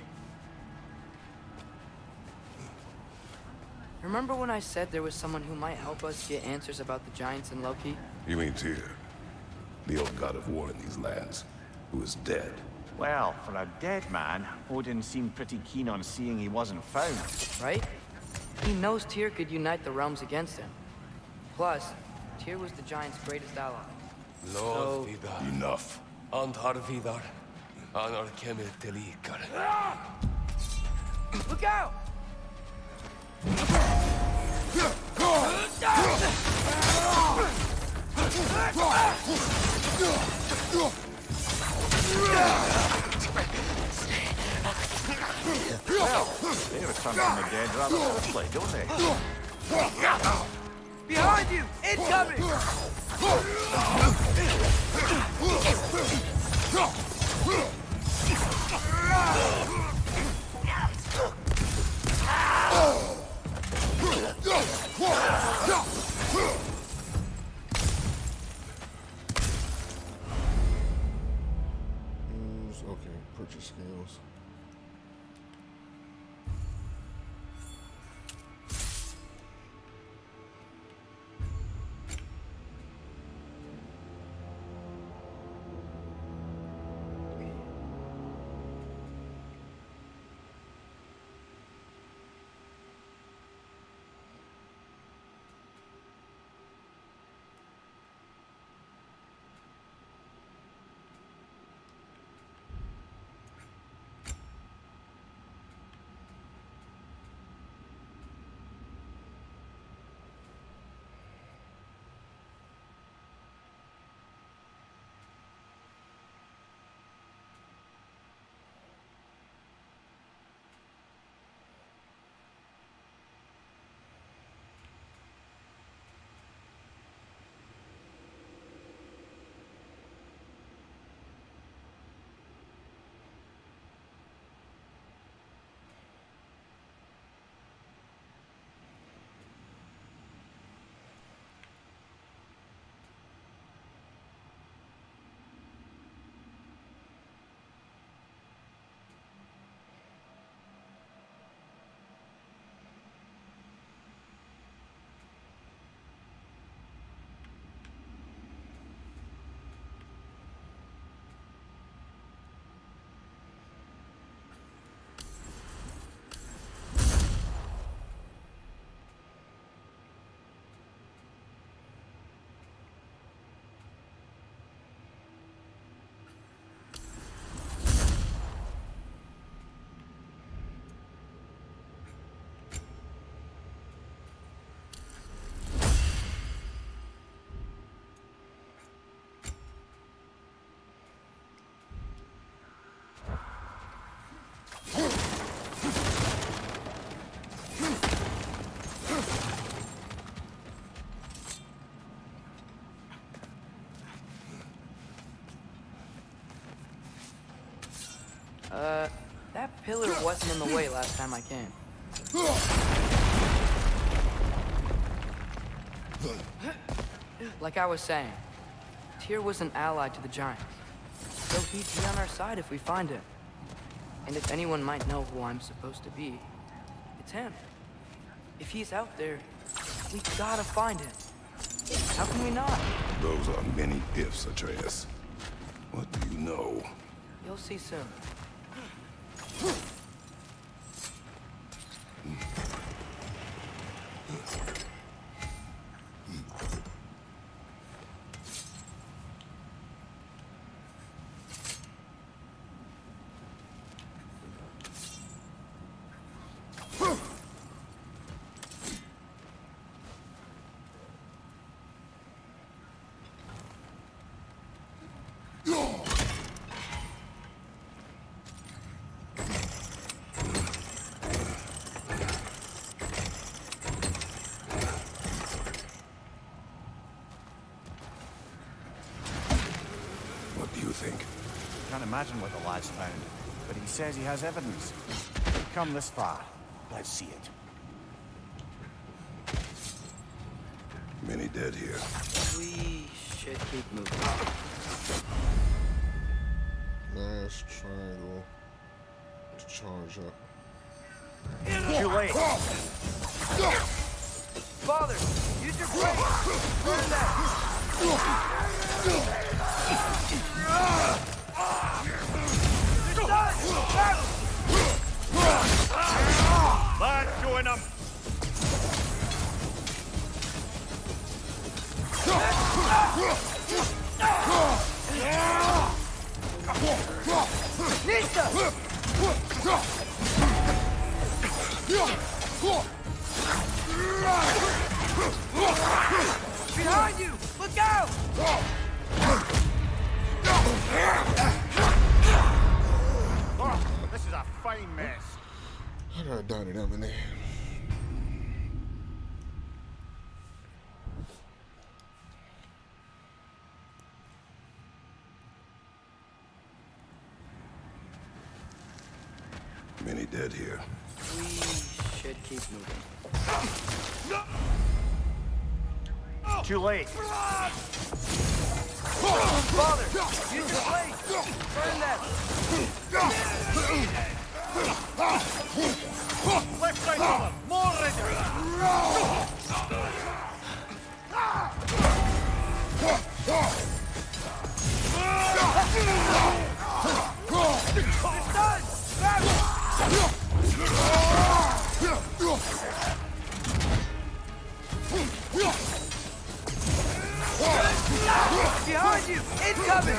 Remember when I said there was someone who might help us get answers about the giants and Loki? You mean Tyr, the old god of war in these lands, who is dead? Well, for a dead man, Odin seemed pretty keen on seeing he wasn't found. Right? He knows Tyr could unite the realms against him. Plus, Tyr was the giant's greatest ally. So... Enough. Look out! Well, they return from the dead rather quickly, don't they? Behind you! Incoming! Okay, purchase scales. That pillar wasn't in the way last time I came. Like I was saying, Tyr was an ally to the giants, so he'd be on our side if we find him. And if anyone might know who I'm supposed to be, it's him. If he's out there, we gotta find him. How can we not? Those are many ifs, Atreus. What do you know? You'll see soon. Imagine what the lad's found, but he says he has evidence. Come this far, let's see it. Many dead here. We should keep moving. Nice triangle to charge up. Too late. Father, use your brain. Burn that. Let's join them. Behind you! Look out! This is a fine mess. I gotta done it up in there. Many dead here. We should keep moving. Too late. Father, use your blade. Burn that. Left side of them. More ready. Behind you! Incoming!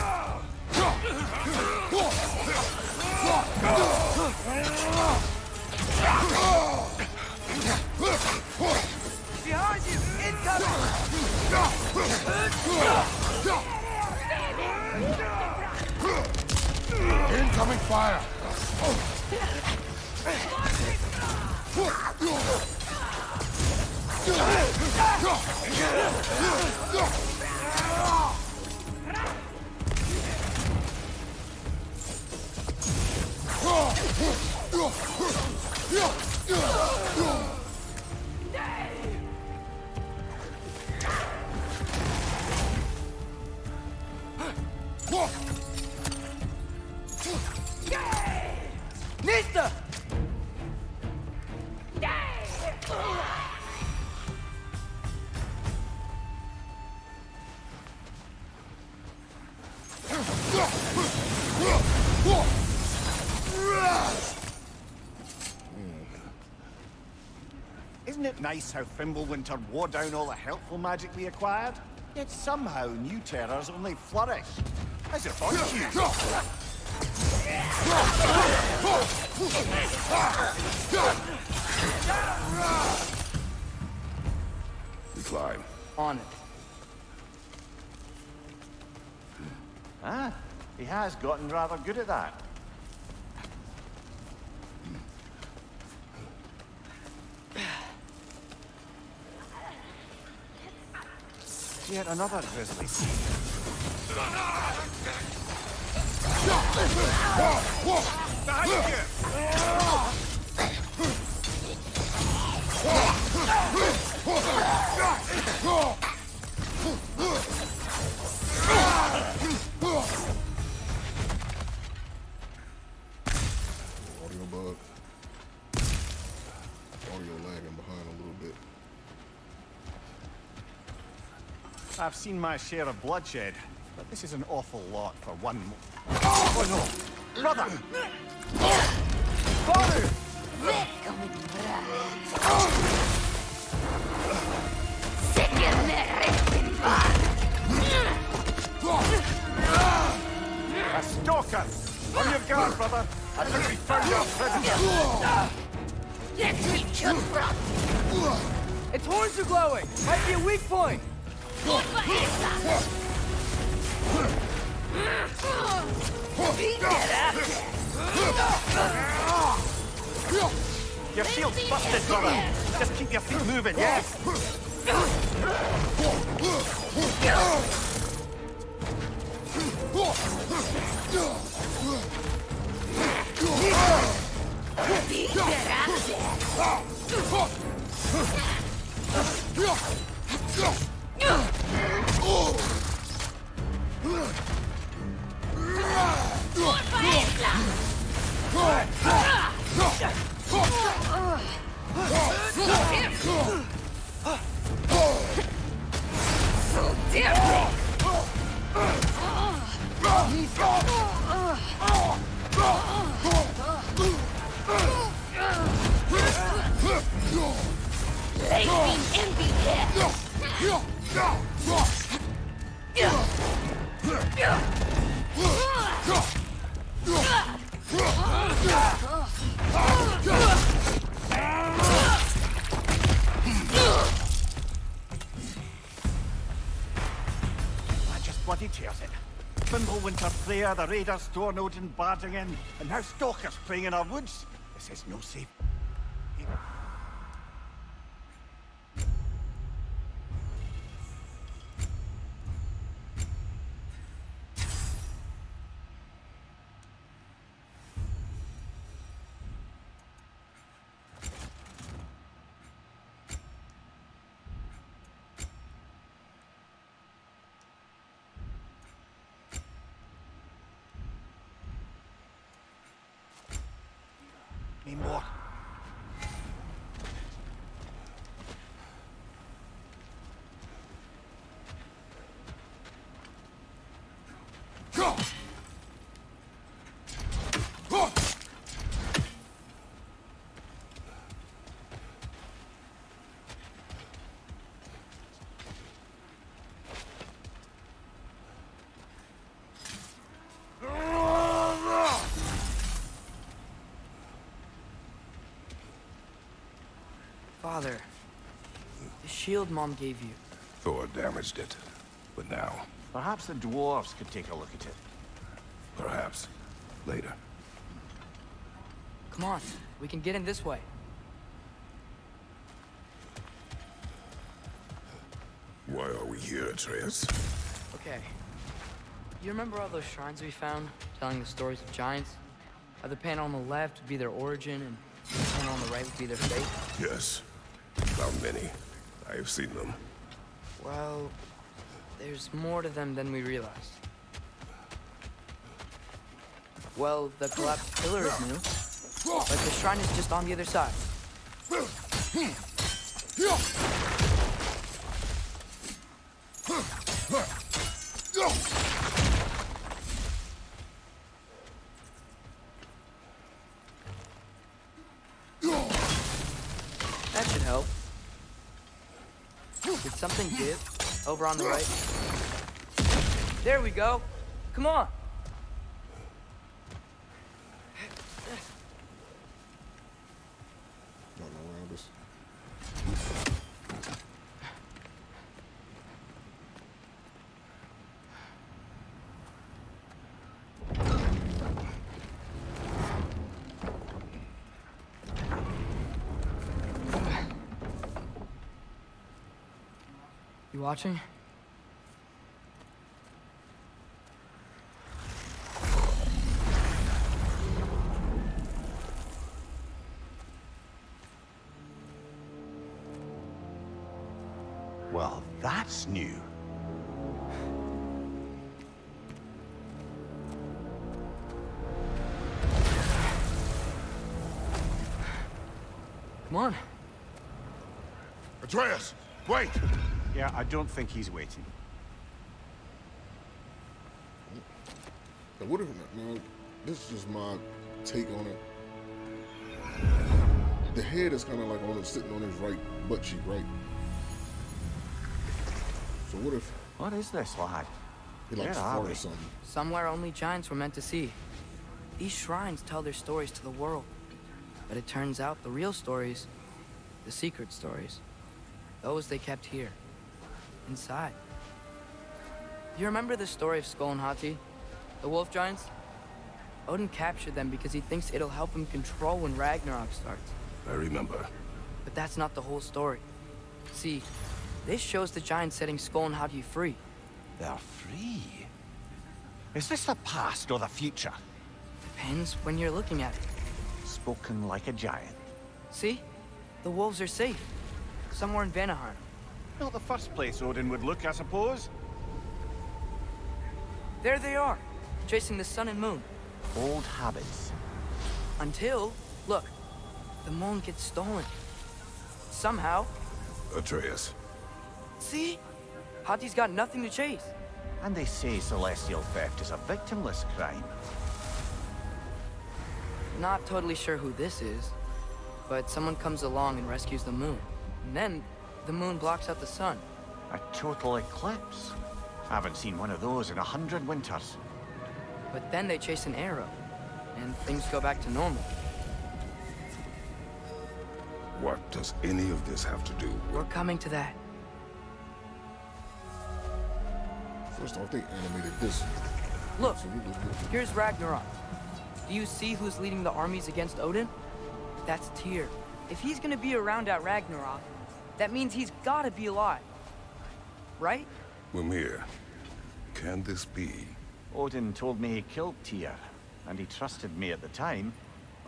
Behind you! Incoming! Incoming fire! Nista! Isn't it nice how Fimbulwinter wore down all the helpful magic we acquired? Yet somehow new terrors only flourish. As if on cue. We climb. On it. Ah, he has gotten rather good at that. Yet another grizzly scene. Behind you! I've seen my share of bloodshed, but this is an awful lot for one more. Oh no! Brother! Father! A stalker! On your guard, brother! I think we found our president! Its horns are glowing! Might be a weak point! Get out there! Your shield's busted, brother! Just keep your feet moving, yes? Fimbulwinter, Freya, the raiders, Thor and Odin barging in, and now stalkers playing in our woods. This is no safe. More. Father, the shield Mom gave you. Thor damaged it, but now... Perhaps the dwarves could take a look at it. Perhaps. Later. Come on, we can get in this way. Why are we here, Atreus? Okay. You remember all those shrines we found, telling the stories of giants? How the panel on the left would be their origin, and the panel on the right would be their fate? Yes. Found many. I have seen them. Well, there's more to them than we realized. Well, the collapsed pillar is new, but the shrine is just on the other side. That should help. Did something give? Over on the right? There we go! Come on! Not around us. Watching? Well, that's new. Come on. Atreus, wait! Yeah, I don't think he's waiting. And what if, you know, this is just my take on it. The head is kind of like sitting on his right butt cheek, right? So what if... What is this, lad? He likes fart or something. Somewhere only giants were meant to see. These shrines tell their stories to the world. But it turns out the real stories, the secret stories, those they kept here, inside. You remember the story of Skoll and Hati, the wolf giants? Odin captured them because he thinks it'll help him control when Ragnarok starts. I remember. But that's not the whole story. See, this shows the giants setting Skoll and Hati free. They're free? Is this the past or the future? Depends when you're looking at it. Spoken like a giant. See? The wolves are safe. Somewhere in Vanaheim. Not the first place Odin would look, I suppose. There they are, chasing the sun and moon. Old habits. Until, look, the moon gets stolen. Somehow. Atreus. See? Hati's got nothing to chase. And they say celestial theft is a victimless crime. Not totally sure who this is, but someone comes along and rescues the moon. And then, the moon blocks out the sun. A total eclipse? Haven't seen one of those in 100 winters. But then they chase an arrow, and things go back to normal. What does any of this have to do with... We're coming to that. First off, they animated this. Look, here's Ragnarok. Do you see who's leading the armies against Odin? That's Tyr. If he's gonna be around at Ragnarok, that means he's gotta be alive. Right? Mimir, can this be? Odin told me he killed Tyr, and he trusted me at the time,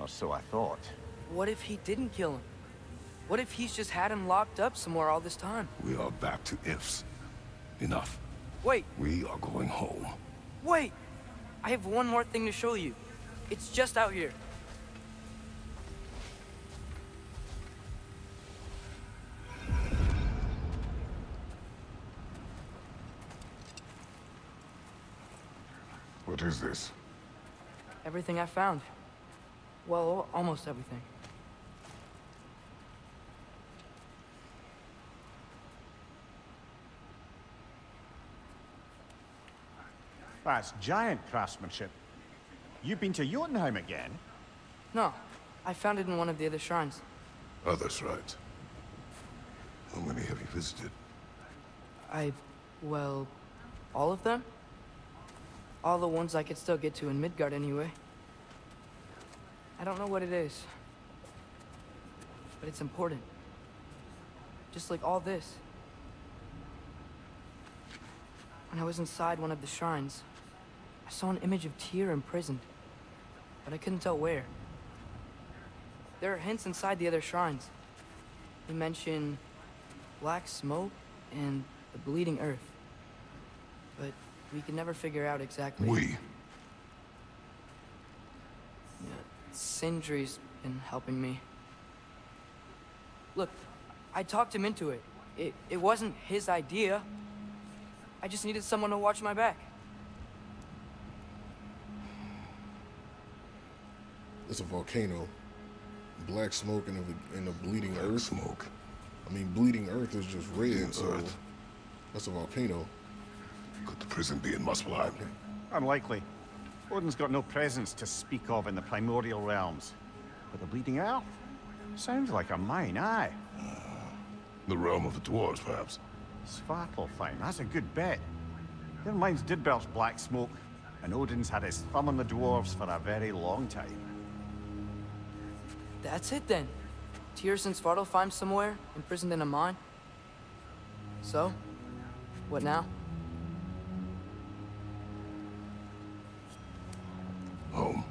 or so I thought. What if he didn't kill him? What if he's just had him locked up somewhere all this time? We are back to ifs. Enough. Wait. We are going home. Wait! I have one more thing to show you. It's just out here. What is this? Everything I found. Well, almost everything. That's giant craftsmanship. You've been to Jotunheim again? No. I found it in one of the other shrines. Other shrines? How many have you visited? Well, all of them? All the ones I could still get to in Midgard anyway. I don't know what it is. But it's important. Just like all this. When I was inside one of the shrines, I saw an image of Tyr imprisoned, but I couldn't tell where. There are hints inside the other shrines. They mention black smoke and the bleeding earth. But we can never figure out exactly... We? Yeah, Sindri's been helping me. Look, I talked him into it. It wasn't his idea. I just needed someone to watch my back. It's a volcano, black smoke, and a bleeding earth. Smoke. I mean, bleeding earth is just red, so that's a volcano. Could the prison be in Muspelheim? Unlikely. Odin's got no presence to speak of in the primordial realms. But the bleeding earth sounds like a mine, aye. The realm of the dwarves, perhaps. Svartalfheim. That's a good bet. Their mines did belch black smoke, and Odin's had his thumb on the dwarves for a very long time. That's it then. Tyr's in Svartalfheim somewhere, imprisoned in a mine. So, what now? Home.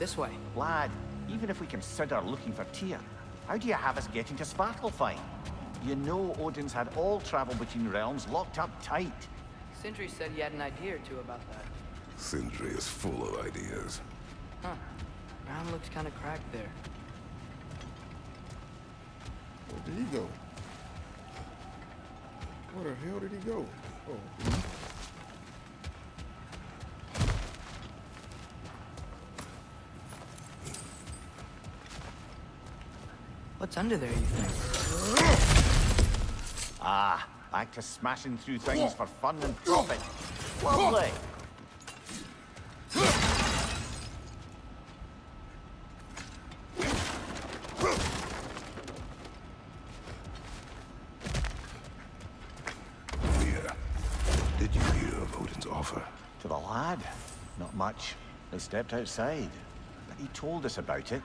This way. Lad, even if we consider looking for Tyr, how do you have us getting to Svartalfheim? You know Odin's had all travel between realms locked up tight. Sindri said he had an idea or two about that. Sindri is full of ideas. Ground looks kind of cracked there. did he go? Where the hell did he go? Oh. What's under there, you think? Ah, back to smashing through things for fun and profit. Well played. Much. They stepped outside, but he told us about it.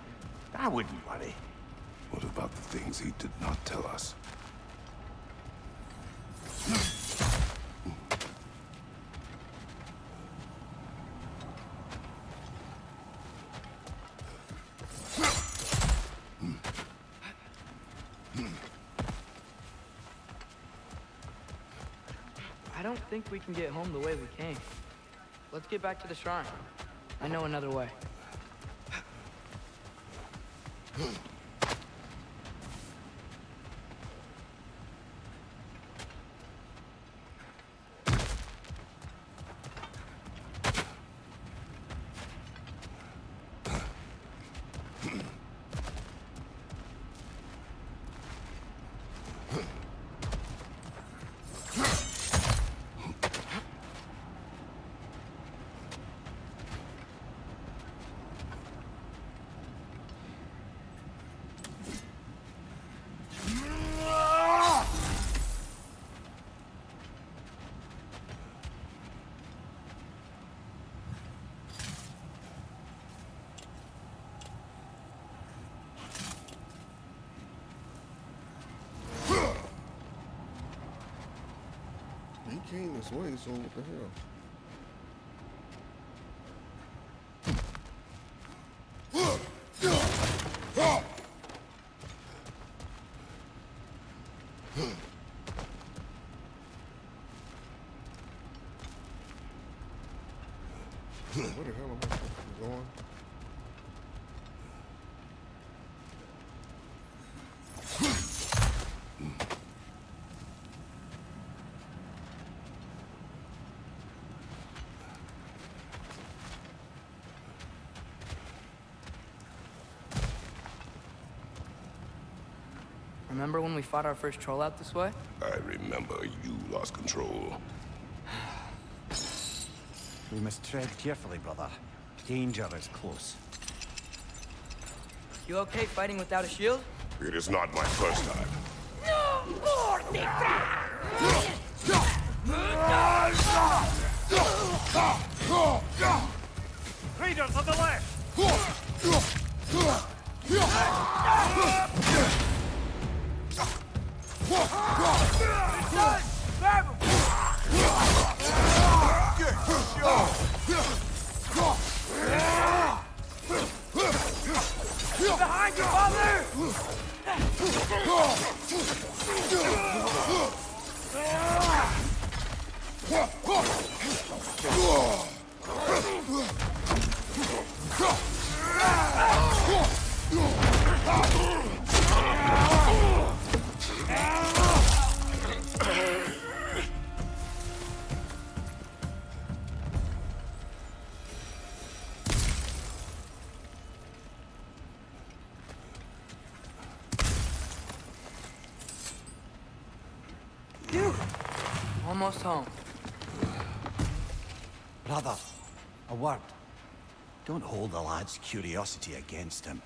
I wouldn't worry. What about the things he did not tell us? I don't think we can get home the way we came. Let's get back to the shrine. I know another way. Came this way, so what the hell? Where the hell am I supposed to be going? Remember when we fought our first troll out this way? I remember you lost control. We must tread carefully, brother. Danger is close. You okay fighting without a shield? It is not my first time. No more defense! Raiders on the left! Behind you, Baldur! Almost home. Brother, a word. Don't hold the lad's curiosity against him.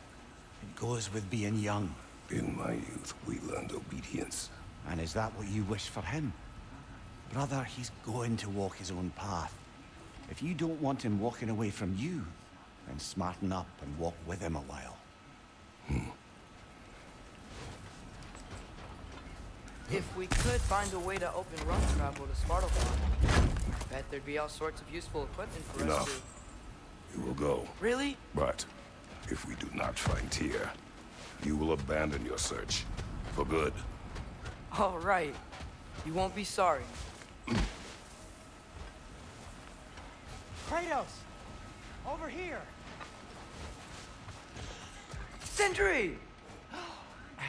It goes with being young. In my youth, we learned obedience. And is that what you wish for him? Brother, he's going to walk his own path. If you don't want him walking away from you, then smarten up and walk with him a while. If we could find a way to open run travel to Svartalfheim, I bet there'd be all sorts of useful equipment for us to... You will go. Really? But if we do not find Tyr, you will abandon your search for good. All right. You won't be sorry. Kratos! Over here! Sindri!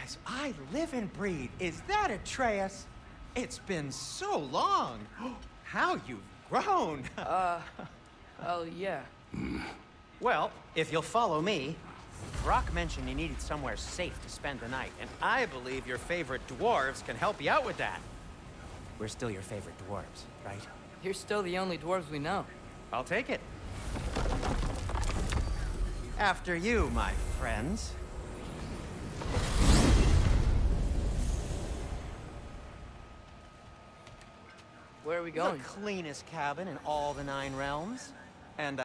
guys, I live and breathe. Is that Atreus? It's been so long. How you've grown. Oh, yeah. Well, if you'll follow me, Brock mentioned you needed somewhere safe to spend the night, and I believe your favorite dwarves can help you out with that. We're still your favorite dwarves, right? You're still the only dwarves we know. I'll take it. After you, my friends. Where are we going? The cleanest cabin in all the 9 realms. And